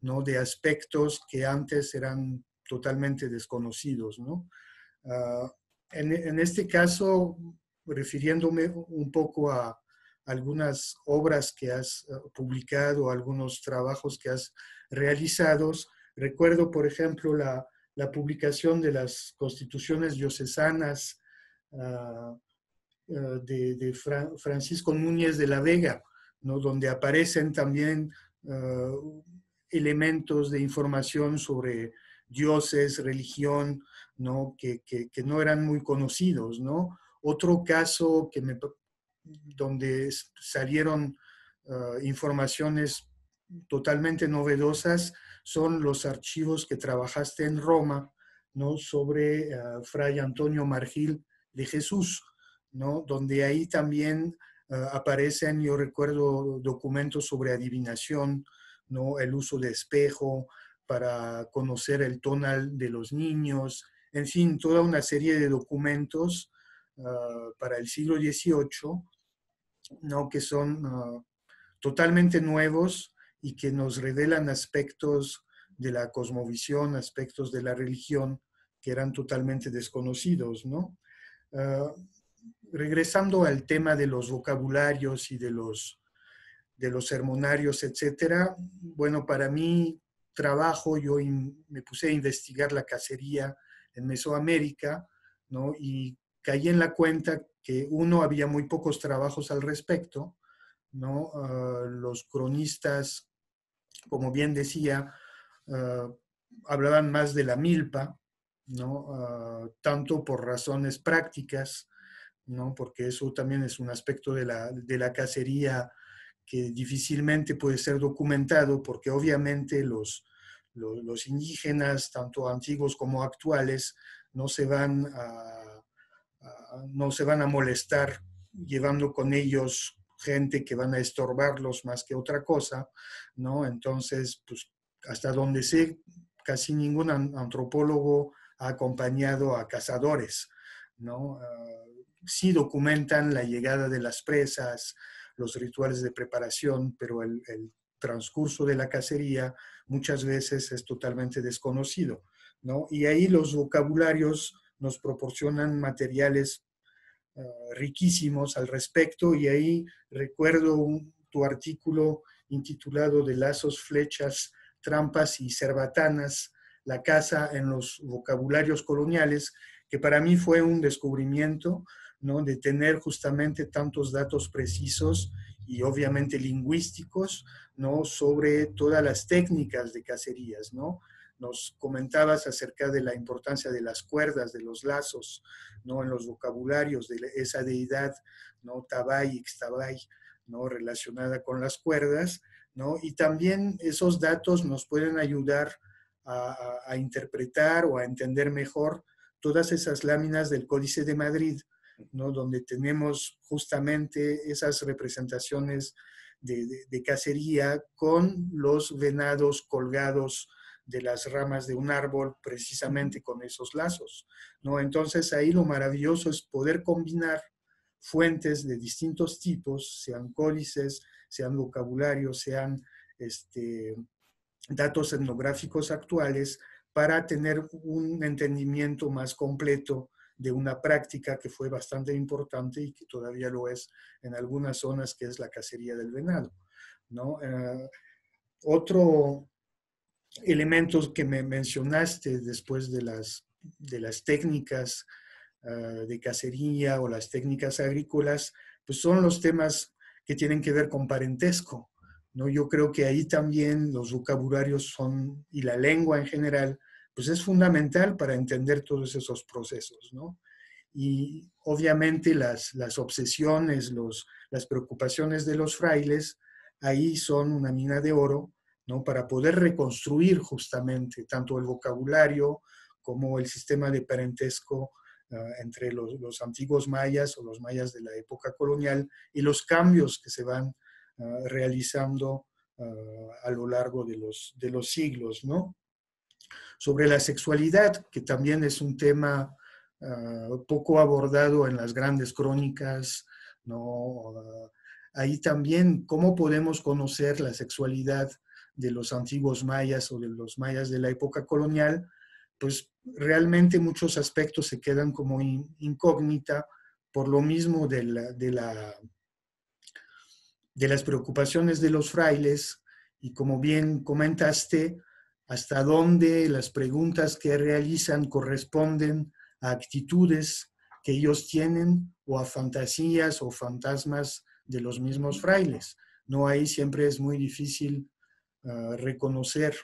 ¿no?, de aspectos que antes eran totalmente desconocidos, ¿no? En este caso, refiriéndome un poco a algunas obras que has publicado, algunos trabajos que has realizado, recuerdo, por ejemplo, la publicación de las constituciones diocesanas de Francisco Núñez de la Vega, ¿no?, donde aparecen también elementos de información sobre dioses, religión, ¿no?, que no eran muy conocidos, ¿no? Otro caso donde salieron informaciones totalmente novedosas son los archivos que trabajaste en Roma, ¿no?, sobre Fray Antonio Margil de Jesús, ¿no?, donde ahí también aparecen, yo recuerdo, documentos sobre adivinación, ¿no?, el uso de espejo para conocer el tonal de los niños, en fin, toda una serie de documentos para el siglo XVIII, ¿no?, que son totalmente nuevos y que nos revelan aspectos de la cosmovisión, aspectos de la religión que eran totalmente desconocidos, ¿no? Regresando al tema de los vocabularios y de los sermonarios, etcétera, bueno, para mi trabajo yo me puse a investigar la cacería en Mesoamérica, ¿no?, y caí en la cuenta que uno, había muy pocos trabajos al respecto, ¿no? Los cronistas, como bien decía, hablaban más de la milpa, ¿no?, tanto por razones prácticas, ¿no?, porque eso también es un aspecto de la cacería que difícilmente puede ser documentado, porque obviamente los indígenas, tanto antiguos como actuales, no se van a molestar llevando con ellos gente que van a estorbarlos más que otra cosa, ¿no? Entonces, pues, hasta donde sé, casi ningún antropólogo ha acompañado a cazadores, ¿no? Sí documentan la llegada de las presas, los rituales de preparación, pero el transcurso de la cacería muchas veces es totalmente desconocido, ¿no? Y ahí los vocabularios nos proporcionan materiales riquísimos al respecto, y ahí recuerdo tu artículo intitulado "De lazos, flechas, trampas y cerbatanas, la caza en los vocabularios coloniales", que para mí fue un descubrimiento, ¿no?, de tener justamente tantos datos precisos y obviamente lingüísticos, ¿no?, sobre todas las técnicas de cacerías, ¿no? Nos comentabas acerca de la importancia de las cuerdas, de los lazos, ¿no?, en los vocabularios de esa deidad, ¿no?, Tabay, Ixtabay, ¿no?, relacionada con las cuerdas, ¿no? Y también esos datos nos pueden ayudar a interpretar o a entender mejor todas esas láminas del Códice de Madrid, ¿no?, donde tenemos justamente esas representaciones de cacería con los venados colgados de las ramas de un árbol, precisamente con esos lazos, ¿no? Entonces ahí lo maravilloso es poder combinar fuentes de distintos tipos, sean códices, sean vocabularios, sean datos etnográficos actuales, para tener un entendimiento más completo de una práctica que fue bastante importante y que todavía lo es en algunas zonas, que es la cacería del venado, ¿no? Otro elemento que me mencionaste después de las técnicas de cacería o las técnicas agrícolas, pues son los temas que tienen que ver con parentesco, ¿no? Yo creo que ahí también los vocabularios son, y la lengua en general, pues es fundamental para entender todos esos procesos, ¿no? Y obviamente las obsesiones, las preocupaciones de los frailes, ahí son una mina de oro, ¿no?, para poder reconstruir justamente tanto el vocabulario como el sistema de parentesco entre los antiguos mayas o los mayas de la época colonial y los cambios que se van realizando a lo largo de los siglos, ¿no? Sobre la sexualidad, que también es un tema poco abordado en las grandes crónicas, ¿no? Ahí también, ¿cómo podemos conocer la sexualidad de los antiguos mayas o de los mayas de la época colonial? Pues realmente muchos aspectos se quedan como incógnita por lo mismo de las preocupaciones de los frailes, y como bien comentaste, hasta dónde las preguntas que realizan corresponden a actitudes que ellos tienen o a fantasías o fantasmas de los mismos frailes, ¿no? Ahí siempre es muy difícil reconocer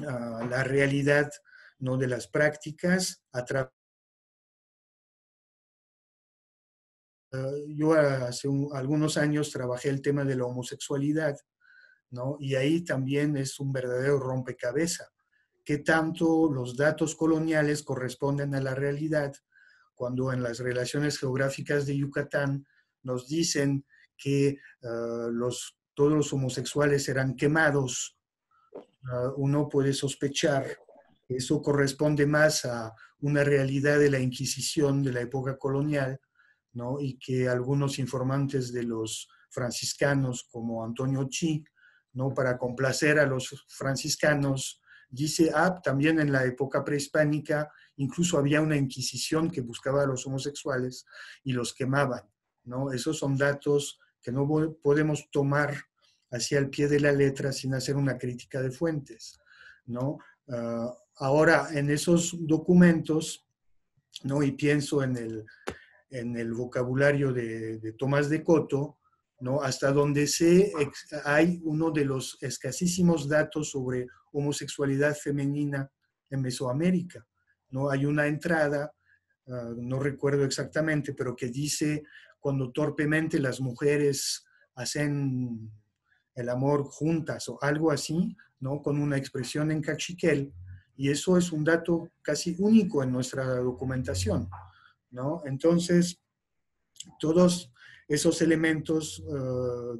la realidad, ¿no?, de las prácticas a través. Yo hace algunos años trabajé el tema de la homosexualidad, ¿no? Y ahí también es un verdadero rompecabezas. ¿Qué tanto los datos coloniales corresponden a la realidad? Cuando en las relaciones geográficas de Yucatán nos dicen que todos los homosexuales eran quemados, uno puede sospechar que eso corresponde más a una realidad de la Inquisición de la época colonial, ¿no? Y que algunos informantes de los franciscanos, como Antonio Chi, ¿no?, para complacer a los franciscanos, dice, ah, también en la época prehispánica incluso había una inquisición que buscaba a los homosexuales y los quemaban, ¿no? Esos son datos que no podemos tomar hacia el pie de la letra sin hacer una crítica de fuentes, ¿no? Ahora, en esos documentos, ¿no?, y pienso en el vocabulario de Tomás de Coto, ¿no?, hasta donde hay uno de los escasísimos datos sobre homosexualidad femenina en Mesoamérica, ¿no? Hay una entrada, no recuerdo exactamente, pero que dice, cuando torpemente las mujeres hacen el amor juntas o algo así, ¿no?, con una expresión en cachiquel, y eso es un dato casi único en nuestra documentación, ¿no? Entonces, todos esos elementos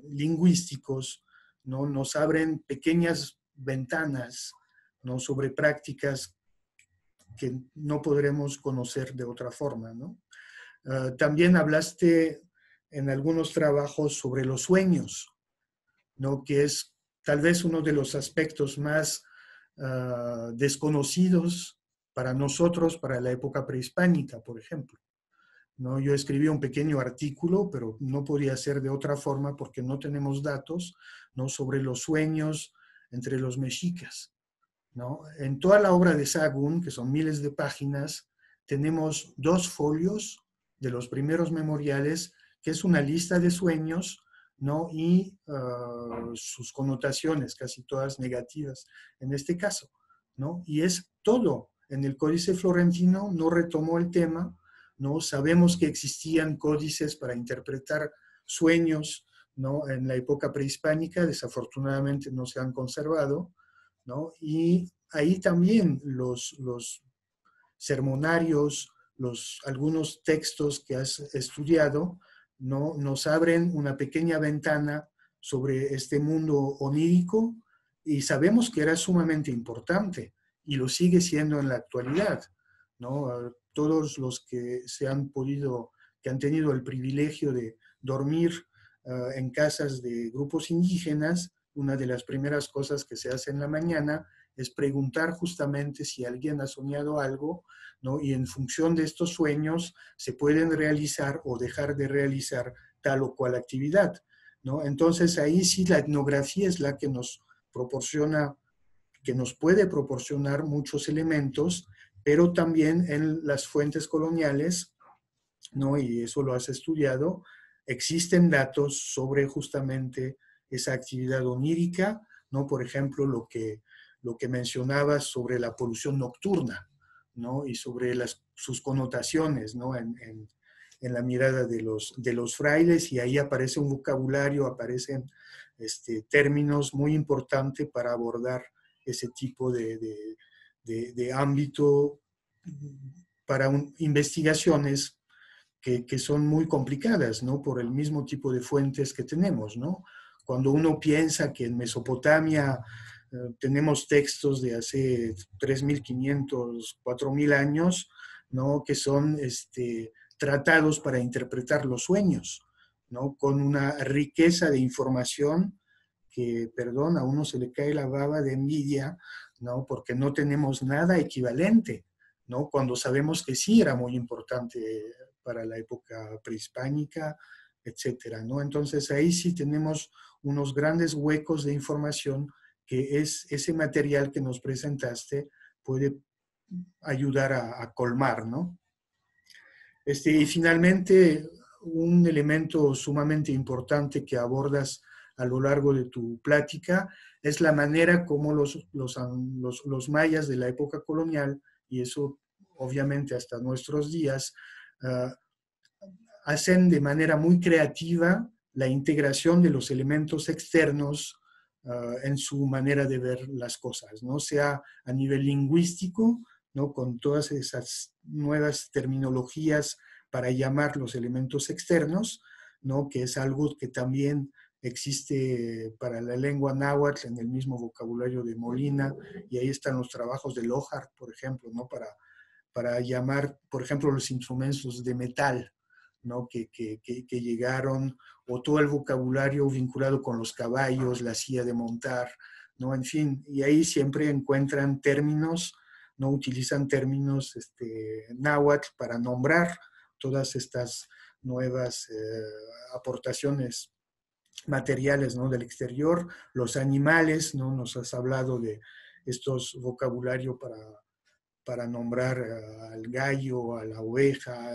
lingüísticos, ¿no?, nos abren pequeñas ventanas, ¿no?, sobre prácticas que no podremos conocer de otra forma, ¿no? También hablaste en algunos trabajos sobre los sueños, ¿no?, que es tal vez uno de los aspectos más desconocidos para nosotros, para la época prehispánica, por ejemplo, ¿no? Yo escribí un pequeño artículo, pero no podía ser de otra forma porque no tenemos datos, ¿no?, sobre los sueños entre los mexicas, ¿no? En toda la obra de Sahagún, que son miles de páginas, tenemos dos folios de los primeros memoriales, que es una lista de sueños, ¿no? Y sus connotaciones, casi todas negativas en este caso, ¿no? Y es todo. En el Códice Florentino no retomó el tema, ¿no? Sabemos que existían códices para interpretar sueños, ¿no? En la época prehispánica, desafortunadamente no se han conservado, ¿no? Y ahí también los sermonarios, algunos textos que has estudiado, ¿no? Nos abren una pequeña ventana sobre este mundo onírico y sabemos que era sumamente importante y lo sigue siendo en la actualidad, ¿no? Todos los que han tenido el privilegio de dormir en casas de grupos indígenas, una de las primeras cosas que se hace en la mañana es preguntar justamente si alguien ha soñado algo, ¿no? Y en función de estos sueños se pueden realizar o dejar de realizar tal o cual actividad, ¿no? Entonces ahí sí la etnografía es la que nos proporciona, que nos puede proporcionar muchos elementos, pero también en las fuentes coloniales, ¿no? Y eso lo has estudiado, existen datos sobre justamente esa actividad onírica, ¿no? Por ejemplo, lo que mencionabas sobre la polución nocturna, ¿no? Y sobre sus connotaciones, ¿no? En la mirada de los frailes, y ahí aparece un vocabulario, aparecen términos muy importantes para abordar ese tipo de ámbito para investigaciones que son muy complicadas, ¿no? Por el mismo tipo de fuentes que tenemos, ¿no? Cuando uno piensa que en Mesopotamia tenemos textos de hace 3.500, 4.000 años, ¿no? Que son tratados para interpretar los sueños, ¿no? Con una riqueza de información que, perdón, a uno se le cae la baba de envidia, ¿no? Porque no tenemos nada equivalente, ¿no? Cuando sabemos que sí era muy importante para la época prehispánica, etcétera, ¿no? Entonces ahí sí tenemos unos grandes huecos de información que ese material que nos presentaste puede ayudar a colmar, ¿no? Y finalmente, un elemento sumamente importante que abordas a lo largo de tu plática es la manera como los mayas de la época colonial, y eso obviamente hasta nuestros días, hacen de manera muy creativa la integración de los elementos externos en su manera de ver las cosas, ¿no? Sea a nivel lingüístico, ¿no? Con todas esas nuevas terminologías para llamar los elementos externos, ¿no? Que es algo que también existe para la lengua náhuatl en el mismo vocabulario de Molina, y ahí están los trabajos de Lohart, por ejemplo, ¿no? Para llamar, por ejemplo, los instrumentos de metal, ¿no? Que llegaron, o todo el vocabulario vinculado con los caballos, la silla de montar, ¿no? En fin, y ahí siempre encuentran términos, ¿no? Utilizan términos náhuatl para nombrar todas estas nuevas aportaciones materiales, ¿no? Del exterior, los animales, ¿no? Nos has hablado de estos vocabularios para nombrar al gallo, a la oveja,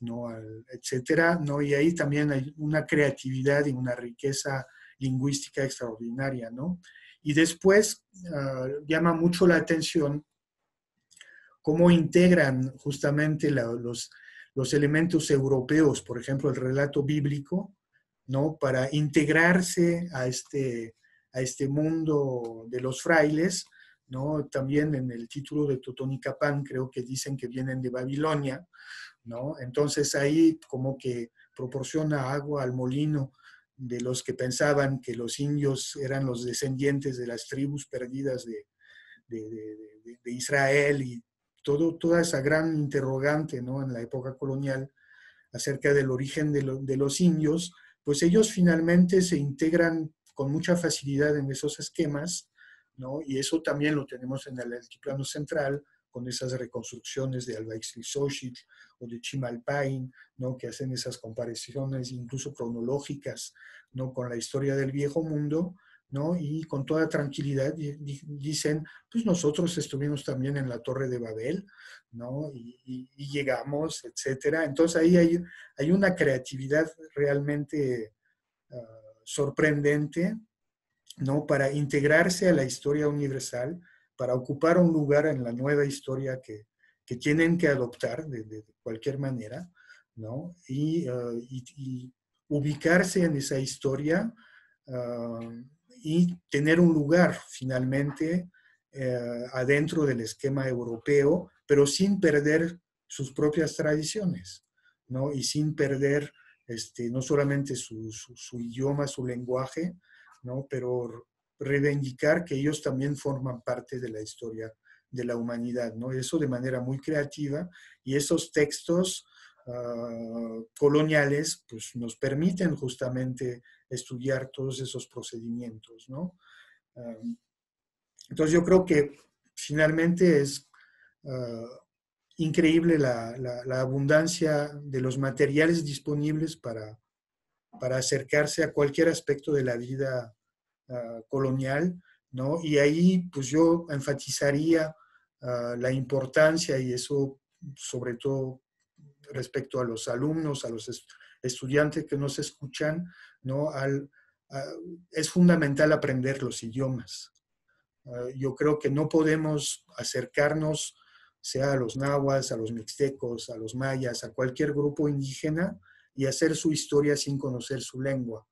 ¿no? Etcétera, ¿no? Y ahí también hay una creatividad y una riqueza lingüística extraordinaria, ¿no? Y después llama mucho la atención cómo integran justamente los elementos europeos, por ejemplo, el relato bíblico, ¿no? Para integrarse a este mundo de los frailes, ¿no? También en el título de Totonicapán creo que dicen que vienen de Babilonia, ¿no? Entonces ahí como que proporciona agua al molino de los que pensaban que los indios eran los descendientes de las tribus perdidas de Israel, y toda esa gran interrogante, ¿no? En la época colonial acerca del origen de los indios, pues ellos finalmente se integran con mucha facilidad en esos esquemas, ¿no? Y eso también lo tenemos en el altiplano central, con esas reconstrucciones de Albaixlixóchitl o de Chimalpain, ¿no? Que hacen esas comparaciones incluso cronológicas, ¿no? Con la historia del viejo mundo, ¿no? Y con toda tranquilidad dicen, pues nosotros estuvimos también en la Torre de Babel, ¿no? Y llegamos, etcétera. Entonces ahí hay una creatividad realmente sorprendente, ¿no? Para integrarse a la historia universal, para ocupar un lugar en la nueva historia que tienen que adoptar de cualquier manera, ¿no? Y ubicarse en esa historia y tener un lugar finalmente adentro del esquema europeo, pero sin perder sus propias tradiciones, ¿no? Y sin perder no solamente su idioma, su lenguaje, ¿no? Pero reivindicar que ellos también forman parte de la historia de la humanidad, ¿no? Eso de manera muy creativa, y esos textos coloniales pues, nos permiten justamente estudiar todos esos procedimientos, ¿no? Entonces yo creo que finalmente es increíble la abundancia de los materiales disponibles para acercarse a cualquier aspecto de la vida colonial, ¿no? Y ahí pues yo enfatizaría la importancia, y eso sobre todo respecto a los alumnos, a los estudiantes que nos escuchan, ¿no? Es fundamental aprender los idiomas. Yo creo que no podemos acercarnos, sea a los nahuas, a los mixtecos, a los mayas, a cualquier grupo indígena, y hacer su historia sin conocer su lengua,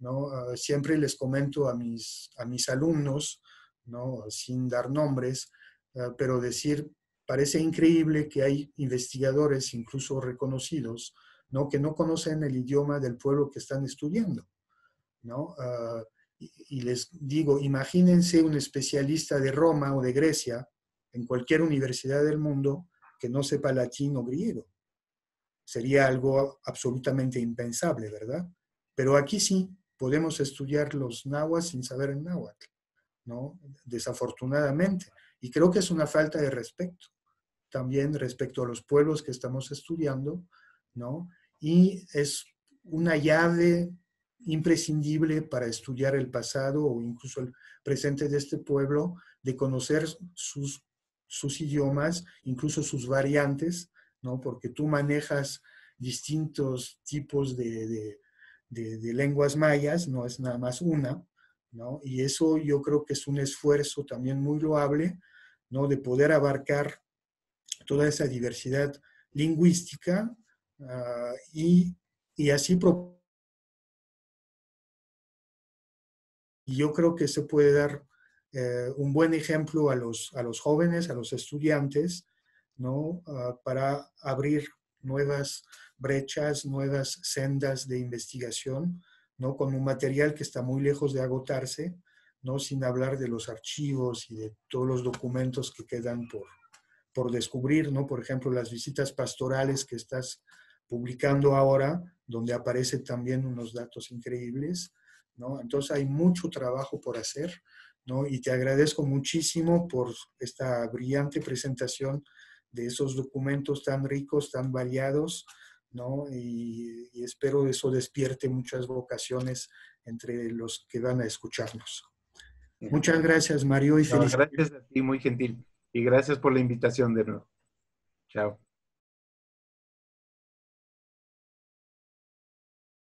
¿no? Siempre les comento a mis alumnos, ¿no? Sin dar nombres, pero decir, parece increíble que hay investigadores, incluso reconocidos, ¿no? Que no conocen el idioma del pueblo que están estudiando, ¿no? Y les digo, imagínense un especialista de Roma o de Grecia, en cualquier universidad del mundo, que no sepa latín o griego. Sería algo absolutamente impensable, ¿verdad? Pero aquí sí podemos estudiar los nahuas sin saber el náhuatl, ¿no? Desafortunadamente. Y creo que es una falta de respeto, también respecto a los pueblos que estamos estudiando, ¿no? Y es una llave imprescindible para estudiar el pasado o incluso el presente de este pueblo, de conocer sus idiomas, incluso sus variantes, ¿no? Porque tú manejas distintos tipos de lenguas mayas, no es nada más una, ¿no? Y eso yo creo que es un esfuerzo también muy loable, ¿no? De poder abarcar toda esa diversidad lingüística y así proponer. Y yo creo que se puede dar un buen ejemplo a los jóvenes, a los estudiantes, ¿no? Para abrir nuevas brechas, nuevas sendas de investigación, ¿no? Con un material que está muy lejos de agotarse, ¿no? Sin hablar de los archivos y de todos los documentos que quedan por descubrir, ¿no? Por ejemplo, las visitas pastorales que estás publicando ahora, donde aparecen también unos datos increíbles, ¿no? Entonces hay mucho trabajo por hacer, ¿no? Y te agradezco muchísimo por esta brillante presentación de esos documentos tan ricos, tan variados, ¿no? Y espero eso despierte muchas vocaciones entre los que van a escucharnos. Muchas gracias, Mario, y felicidades. Gracias a ti, muy gentil. Y gracias por la invitación de nuevo. Chao.